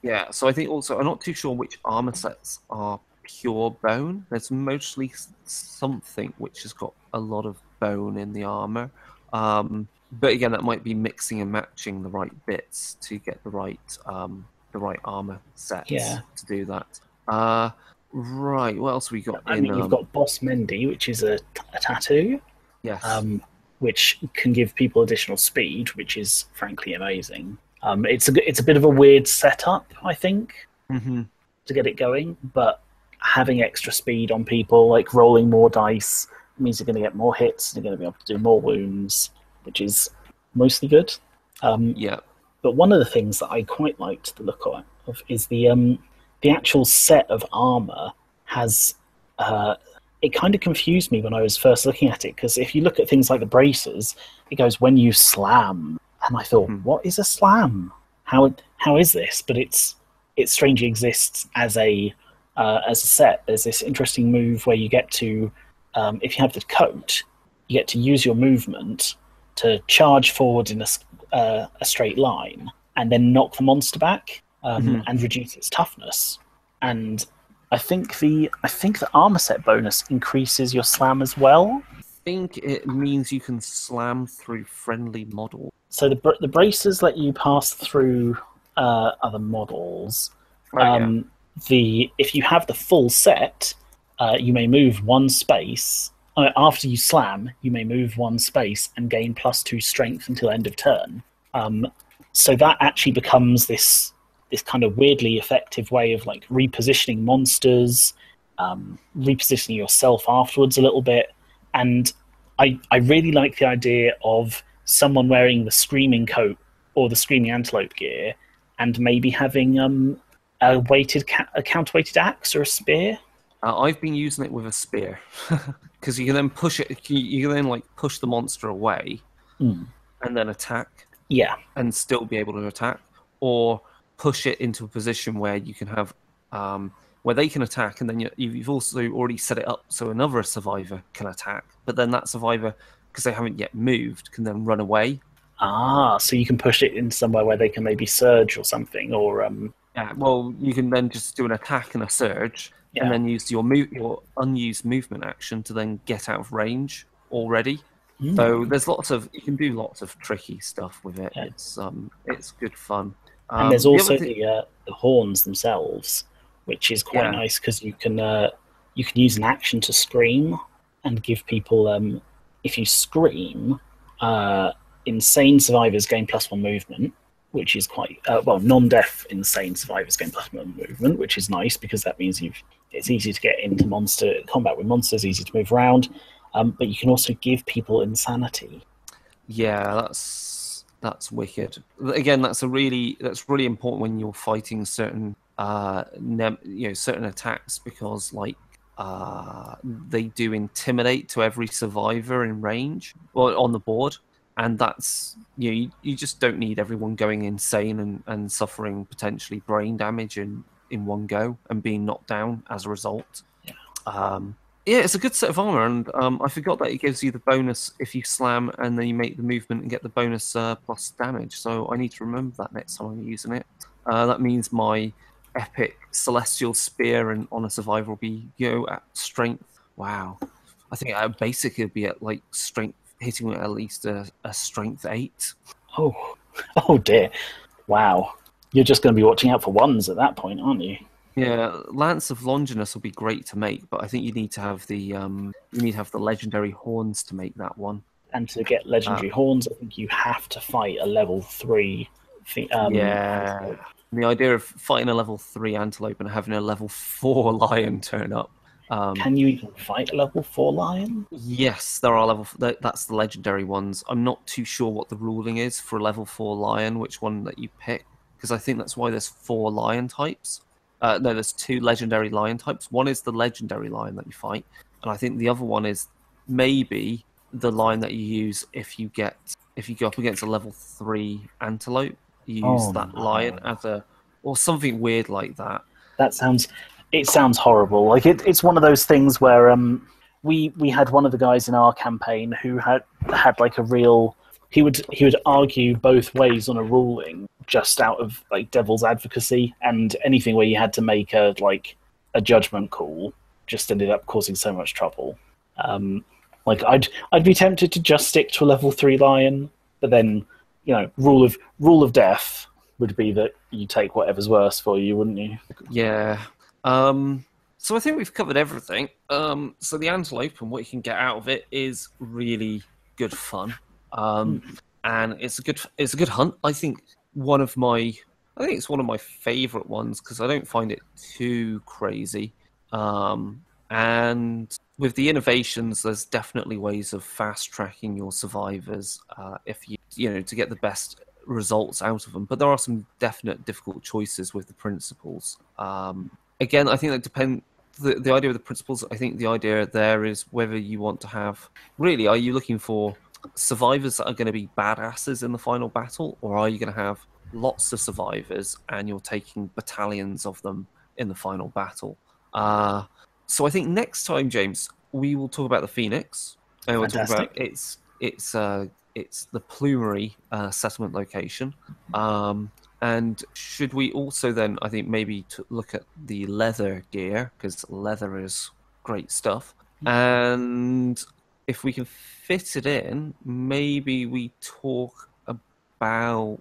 Yeah, so I think also, I'm not too sure which armor sets are pure bone. There's mostly something which has got a lot of bone in the armor. Um, but again, that might be mixing and matching the right bits to get the right um, the right armor sets yeah. to do that. Uh, right, what else have we got? I in, mean, you've um... got Boss Mendy, which is a, t a tattoo. Yes. Um, which can give people additional speed, which is frankly amazing. Um, it's a it's a bit of a weird setup, I think, mm-hmm. to get it going. But having extra speed on people, like rolling more dice, means you're going to get more hits. You're going to be able to do more wounds, which is mostly good. Um, yeah. But one of the things that I quite liked the look of is the um, the actual set of armor has uh, it kind of confused me when I was first looking at it, because if you look at things like the braces, it goes, when you slam. And I thought, mm. what is a slam? How how is this? But it's it strangely exists as a uh, as a set. There's this interesting move where you get to, um, if you have the coat, you get to use your movement to charge forward in a, uh, a straight line and then knock the monster back um, mm-hmm. and reduce its toughness. And I think the I think the armor set bonus increases your slam as well. I think it means you can slam through friendly models. So the br- the braces let you pass through uh, other models. Oh, um, yeah. The if you have the full set, uh, you may move one space. Uh, after you slam, you may move one space and gain plus two strength until end of turn. Um, so that actually becomes this this kind of weirdly effective way of like repositioning monsters, um, repositioning yourself afterwards a little bit. And I, I really like the idea of someone wearing the Screaming coat or the Screaming Antelope gear and maybe having um, a weighted ca- a counterweighted axe or a spear. Uh, I've been using it with a spear because you can then push it. You, you can then like push the monster away mm. and then attack. Yeah, and still be able to attack, or push it into a position where you can have. Um, where they can attack, and then you, you've also already set it up so another survivor can attack, but then that survivor, because they haven't yet moved, can then run away. Ah, so you can push it in somewhere where they can maybe surge or something, or... Um... Yeah, well, you can then just do an attack and a surge, yeah. and then use your move, your unused movement action to then get out of range already. Mm. So there's lots of... You can do lots of tricky stuff with it. Yeah. It's um, it's good fun. Um, and there's also the, th- the, uh, the horns themselves, which is quite yeah. nice because you can uh, you can use an action to scream and give people um, if you scream, uh, insane survivors gain plus one movement, which is quite uh, well non-death insane survivors gain plus one movement, which is nice because that means you've it's easy to get into monster combat with monsters, easy to move around, um, but you can also give people insanity. Yeah, that's that's wicked. Again, that's a really that's really important when you're fighting certain. Uh, you know, certain attacks because, like, uh, they do intimidate to every survivor in range or on the board, and that's you know, you, you just don't need everyone going insane and, and suffering potentially brain damage in, in one go and being knocked down as a result. Yeah, um, yeah, it's a good set of armor, and um, I forgot that it gives you the bonus if you slam and then you make the movement and get the bonus uh, plus damage. So I need to remember that next time I'm using it. Uh, that means my epic celestial spear and honor survivor will be you know, at strength. Wow, I think I basically would be at like strength, hitting at least a, a strength eight. Oh, oh dear! Wow, you're just going to be watching out for ones at that point, aren't you? Yeah, Lance of Longinus will be great to make, but I think you need to have the um, you need to have the legendary horns to make that one. And to get legendary um, horns, I think you have to fight a level three. Th- um, yeah. Antelope. The idea of fighting a level three antelope and having a level four lion turn up. Um, Can you even fight a level four lion? Yes, there are level. That's the legendary ones. I'm not too sure what the ruling is for a level four lion, which one that you pick, because I think that's why there's four lion types. Uh, no, there's two legendary lion types. One is the legendary lion that you fight, and I think the other one is maybe the lion that you use if you get if you go up against a level three antelope. Use oh, that lion no. as a, or something weird like that. That sounds, it sounds horrible. Like it, it's one of those things where um, we we had one of the guys in our campaign who had had like a real. He would he would argue both ways on a ruling just out of like devil's advocacy, and anything where you had to make a like a judgment call just ended up causing so much trouble. Um, like I'd I'd be tempted to just stick to a level three lion, but then. You know, rule of rule of death would be that you take whatever's worse for you, wouldn't you? Yeah. Um, so I think we've covered everything. Um, so the antelope and what you can get out of it is really good fun, um, mm. and it's a good it's a good hunt. I think one of my I think it's one of my favourite ones because I don't find it too crazy. Um, and with the innovations, there's definitely ways of fast tracking your survivors uh, if you. You know, to get the best results out of them. But there are some definite difficult choices with the principles. Um, again, I think that depend the, the idea of the principles, I think the idea there is whether you want to have... Really, are you looking for survivors that are going to be badasses in the final battle, or are you going to have lots of survivors and you're taking battalions of them in the final battle? Uh, so I think next time, James, we will talk about the Phoenix. And we'll Fantastic. talk about its, its, uh, its the plumery uh, settlement location. Um, and should we also then, I think, maybe to look at the leather gear, because leather is great stuff. And if we can fit it in, maybe we talk about...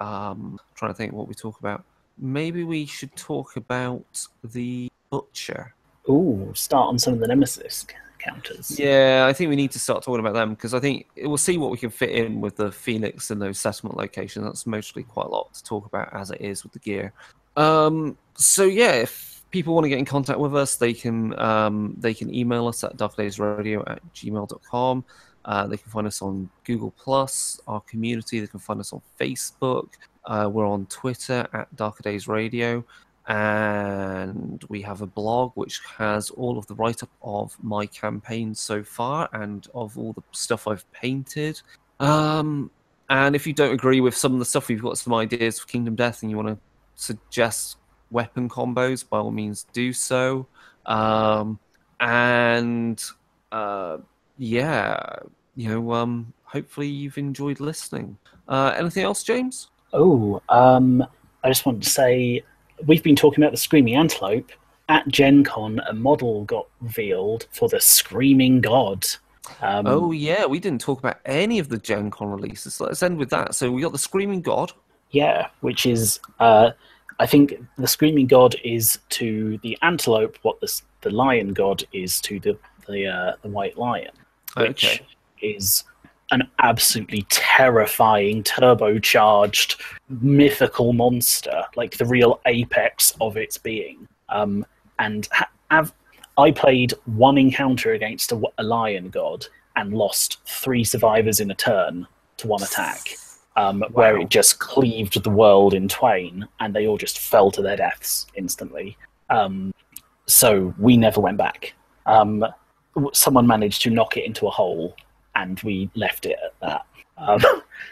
Um, trying to think what we talk about. Maybe we should talk about the Butcher. Ooh, start on some of the Nemesis counters. Yeah, I think we need to start talking about them, because I think we'll see what we can fit in with the Phoenix and those settlement locations. That's mostly quite a lot to talk about as it is with the gear. Um, so yeah, if people want to get in contact with us, they can um, they can email us at darker days radio at gmail dot com. Uh, they can find us on Google Plus, our community. They can find us on Facebook. Uh, we're on Twitter at Darker Days Radio. And we have a blog which has all of the write-up of my campaign so far and of all the stuff I've painted. Um, and if you don't agree with some of the stuff, we've got some ideas for Kingdom Death and you want to suggest weapon combos, by all means do so. Um, and uh, yeah... You know, um, hopefully you've enjoyed listening. Uh, anything else, James? Oh, um, I just wanted to say we've been talking about the Screaming Antelope. At Gen Con, a model got revealed for the Screaming God. Um, oh, yeah, we didn't talk about any of the Gen Con releases. Let's end with that. So we got the Screaming God. Yeah, which is, uh, I think the Screaming God is to the antelope what the, the Lion God is to the, the, uh, the White Lion. Which okay. is an absolutely terrifying, turbocharged, mythical monster, like the real apex of its being. Um, and ha- have, I played one encounter against a, a lion god and lost three survivors in a turn to one attack, um, wow. where it just cleaved the world in twain, and they all just fell to their deaths instantly. Um, so we never went back. Um, someone managed to knock it into a hole, and we left it at that. Um,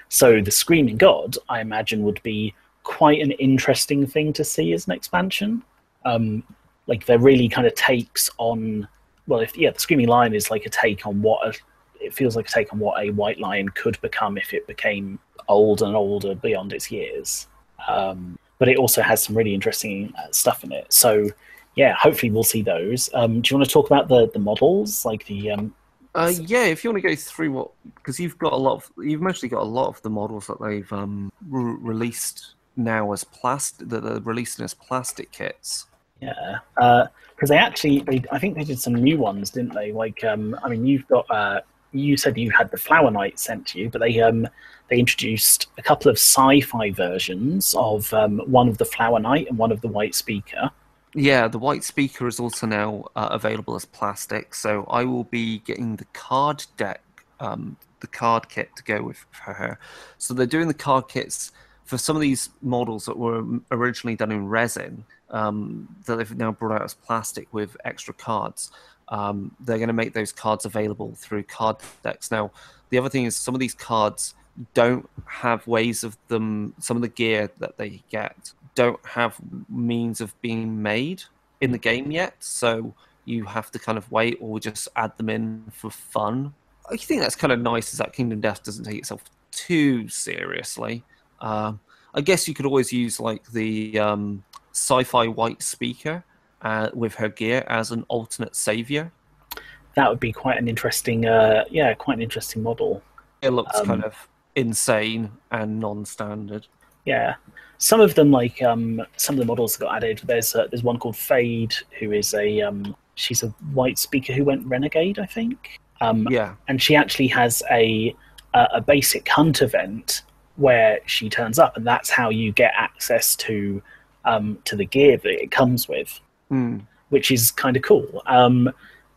so the Screaming God, I imagine, would be quite an interesting thing to see as an expansion. Um, like, there really kind of takes on... Well, if yeah, the Screaming Lion is like a take on what... A, it feels like a take on what a White Lion could become if it became old and older beyond its years. Um, but it also has some really interesting uh, stuff in it. So... Yeah, hopefully we'll see those. Um, do you want to talk about the, the models, like the? Um... Uh, yeah, if you want to go through what, because you've got a lot of, you've mostly got a lot of the models that they've um, re- released now as plastic, that they're releasing as plastic kits. Yeah, because uh, they actually, they, I think they did some new ones, didn't they? Like, um, I mean, you've got, uh, you said you had the Flower Knight sent to you, but they um, they introduced a couple of sci-fi versions of um, one of the Flower Knight and one of the White Speaker. Yeah, the White Speaker is also now uh, available as plastic, so I will be getting the card deck, um, the card kit to go with for her. So they're doing the card kits for some of these models that were originally done in resin, um, that they've now brought out as plastic with extra cards. Um, they're going to make those cards available through card decks. Now, the other thing is some of these cards don't have ways of them, some of the gear that they get don't have means of being made in the game yet, so you have to kind of wait or just add them in for fun. I think that's kind of nice, is that Kingdom Death doesn't take itself too seriously. Um, I guess you could always use like the um, sci-fi White Speaker uh, with her gear as an alternate savior. That would be quite an interesting, uh, yeah, quite an interesting model. It looks um, kind of insane and non-standard. Yeah. Some of them, like um, some of the models that got added, there's uh, there's one called Fade, who is a um, she's a White Speaker who went renegade, I think. Um, yeah. And she actually has a uh, a basic hunt event where she turns up, and that's how you get access to um, to the gear that it comes with, mm. which is kind of cool. Um,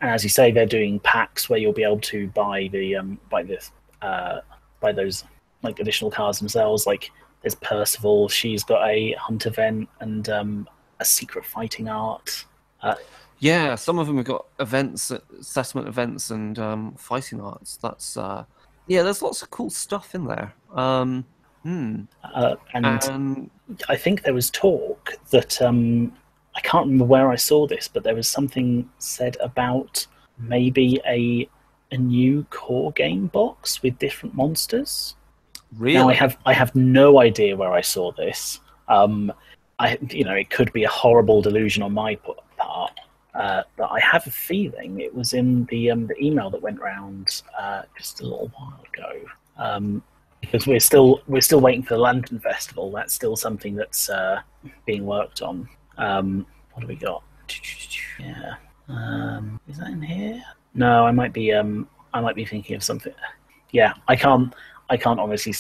and as you say, they're doing packs where you'll be able to buy the um, buy the uh, buy those like additional cards themselves, like. There's Percival, she's got a hunt event and um, a secret fighting art. Uh, yeah, some of them have got events, assessment events, and um, fighting arts. That's uh, yeah, there's lots of cool stuff in there. Um, hmm. uh, and um, I think there was talk that um, I can't remember where I saw this, but there was something said about maybe a a new core game box with different monsters. Really? Now, I have I have no idea where I saw this. Um, I you know it could be a horrible delusion on my part, uh, but I have a feeling it was in the um, the email that went round uh, just a little while ago. Um, because we're still we're still waiting for the Lantern Festival. That's still something that's uh, being worked on. Um, what have we got? Yeah, um, is that in here? No, I might be um, I might be thinking of something. Yeah, I can't. I can't obviously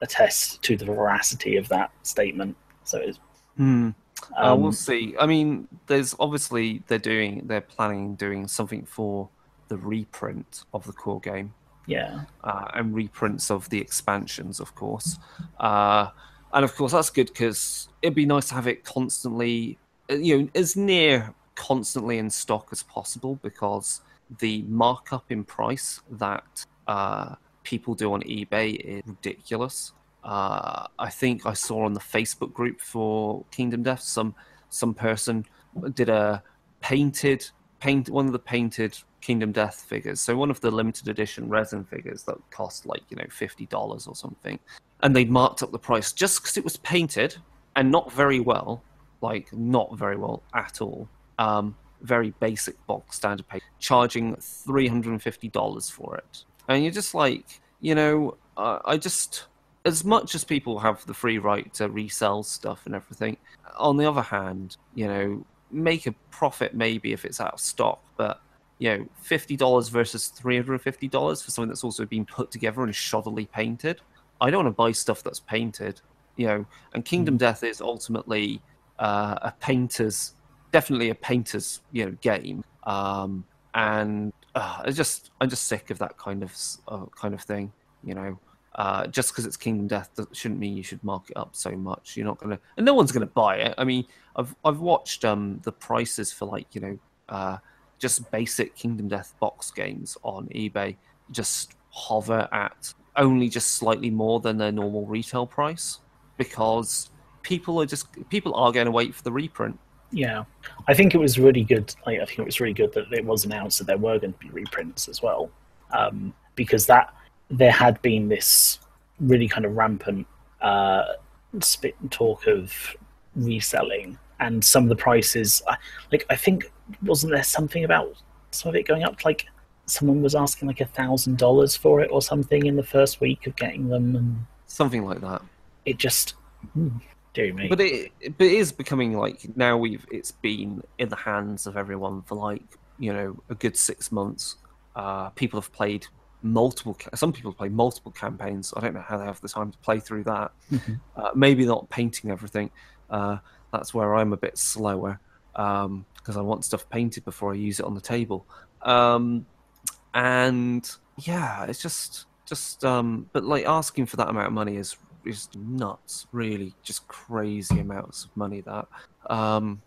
attest to the veracity of that statement. So it's, mm. um, uh, we'll see. I mean, there's obviously they're doing, they're planning doing something for the reprint of the core game. Yeah, uh, and reprints of the expansions, of course. Uh, and of course, that's good because it'd be nice to have it constantly, you know, as near constantly in stock as possible, because the markup in price that Uh, people do on eBay is ridiculous. Uh, I think I saw on the Facebook group for Kingdom Death, some some person did a painted paint one of the painted Kingdom Death figures. So one of the limited edition resin figures that cost like you know fifty dollars or something, and they marked up the price just because it was painted and not very well, like not very well at all. Um, very basic box standard paint, charging three hundred and fifty dollars for it. And you're just like, you know, uh, I just, as much as people have the free right to resell stuff and everything, on the other hand, you know, make a profit maybe if it's out of stock, but, you know, fifty dollars versus three hundred fifty dollars for something that's also been put together and shoddily painted. I don't want to buy stuff that's painted, you know, and Kingdom mm. Death is ultimately uh, a painter's, definitely a painter's, you know, game. Um, and... Uh, I just, I'm just sick of that kind of uh, kind of thing, you know. Uh, just because it's Kingdom Death shouldn't mean you should mark it up so much. You're not gonna, and no one's gonna buy it. I mean, I've I've watched um, the prices for like you know, uh, just basic Kingdom Death box games on eBay just hover at only just slightly more than their normal retail price, because people are just people are going to wait for the reprint. Yeah, I think it was really good. Like, I think it was really good that it was announced that there were going to be reprints as well, um, because that there had been this really kind of rampant uh, spit and talk of reselling, and some of the prices. Like, I think wasn't there something about some of it going up? Like, someone was asking like a thousand dollars for it or something in the first week of getting them, and something like that. It just. Hmm. Do me. But it, but it is becoming like now we've it's been in the hands of everyone for like you know a good six months. Uh, people have played multiple. Some people play multiple campaigns. I don't know how they have the time to play through that. Mm-hmm. uh, maybe not painting everything. Uh, that's where I'm a bit slower because um, I want stuff painted before I use it on the table. Um, and yeah, it's just just. Um, but like asking for that amount of money is. Is nuts, really, just crazy amounts of money that. Um,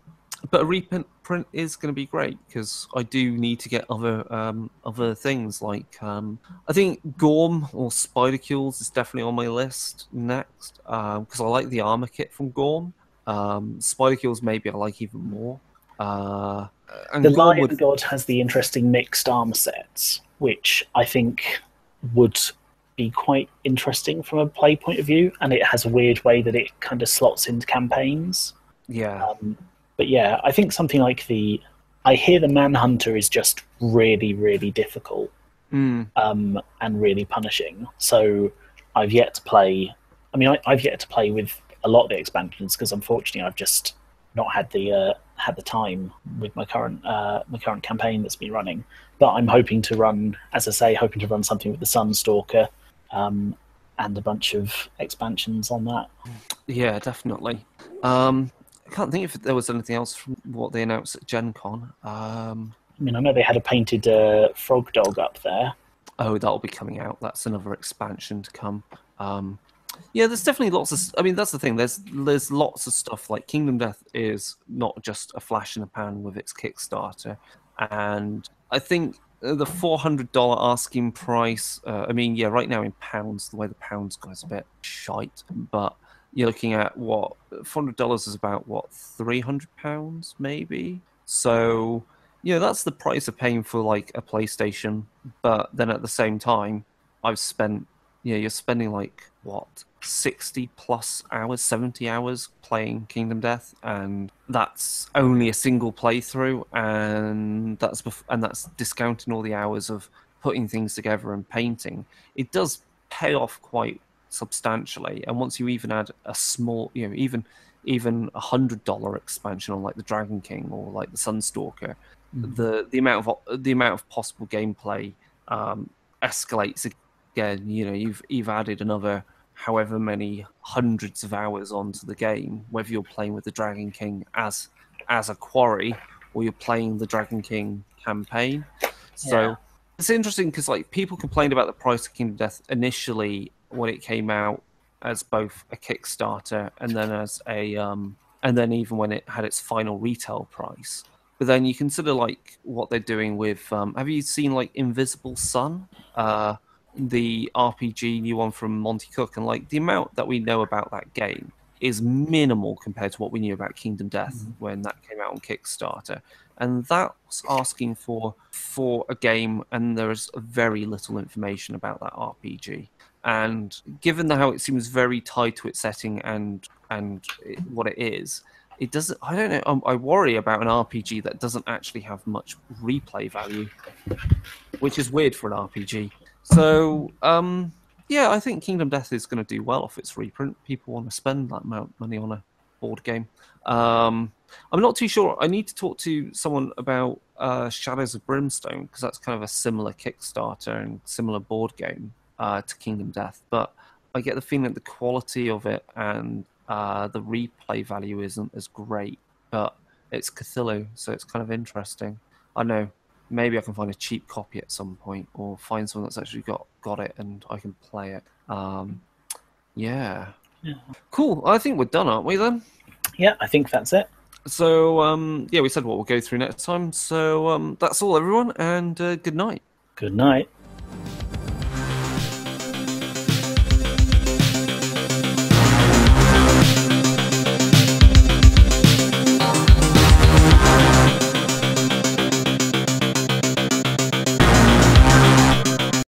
but a reprint print is going to be great because I do need to get other um, other things like um, I think Gorm or Spidicules is definitely on my list next because um, I like the armor kit from Gorm. Um, Spidicules maybe I like even more. Uh, and the Lion would... God has the interesting mixed armor sets, which I think would. Be quite interesting from a play point of view, and it has a weird way that it kind of slots into campaigns. Yeah, um, but yeah, I think something like the I hear the Manhunter is just really, really difficult mm. um, and really punishing. So I've yet to play. I mean, I, I've yet to play with a lot of the expansions because unfortunately, I've just not had the uh, had the time with my current uh, my current campaign that's been running. But I'm hoping to run, as I say, hoping to run something with the Sunstalker. Um, and a bunch of expansions on that. Yeah, definitely. Um, I can't think if there was anything else from what they announced at Gen Con. Um, I mean, I know they had a painted uh, frog dog up there. Oh, that'll be coming out. That's another expansion to come. Um, Yeah, there's definitely lots of... I mean, that's the thing. There's there's lots of stuff. Like, Kingdom Death is not just a flash in the pan with its Kickstarter. And I think the four hundred dollars asking price... Uh, I mean, yeah, right now in pounds, the way the pounds go is a bit shite. But you're looking at, what, four hundred dollars is about, what, three hundred pounds maybe? So, yeah, that's the price of paying for, like, a PlayStation. But then at the same time, I've spent... Yeah, you're spending, like, what, sixty plus hours, seventy hours playing Kingdom Death, and that's only a single playthrough, and that's bef- and that's discounting all the hours of putting things together and painting. It does pay off quite substantially, and once you even add a small, you know, even even a one hundred dollars expansion on, like, the Dragon King or, like, the Sunstalker, mm-hmm. the the amount of the amount of possible gameplay um, escalates. Again, you know, you've you've added another however many hundreds of hours onto the game, whether you're playing with the Dragon King as as a quarry or you're playing the Dragon King campaign. Yeah. So it's interesting because, like, people complained about the price of Kingdom Death initially when it came out as both a Kickstarter and then as a um, and then even when it had its final retail price. But then you consider, like, what they're doing with. Um, have you seen, like, Invisible Sun? Uh, the R P G new one from Monty Cook, and, like, the amount that we know about that game is minimal compared to what we knew about Kingdom Death mm-hmm. when that came out on Kickstarter, and that was asking for for a game, and there is very little information about that R P G. And given the, how it seems very tied to its setting and and it, what it is, it doesn't. I don't know. I worry about an R P G that doesn't actually have much replay value, which is weird for an R P G. So, um, yeah, I think Kingdom Death is going to do well off its reprint. People want to spend that amount of money on a board game. Um, I'm not too sure. I need to talk to someone about uh, Shadows of Brimstone, because that's kind of a similar Kickstarter and similar board game uh, to Kingdom Death. But I get the feeling that the quality of it and uh, the replay value isn't as great. But it's Cthulhu, so it's kind of interesting. I know. Maybe I can find a cheap copy at some point, or find someone that's actually got, got it and I can play it. Um, yeah. yeah. Cool. I think we're done, aren't we, then? Yeah, I think that's it. So, um, yeah, we said what we'll go through next time. So um, that's all, everyone, and uh, good night. Good night.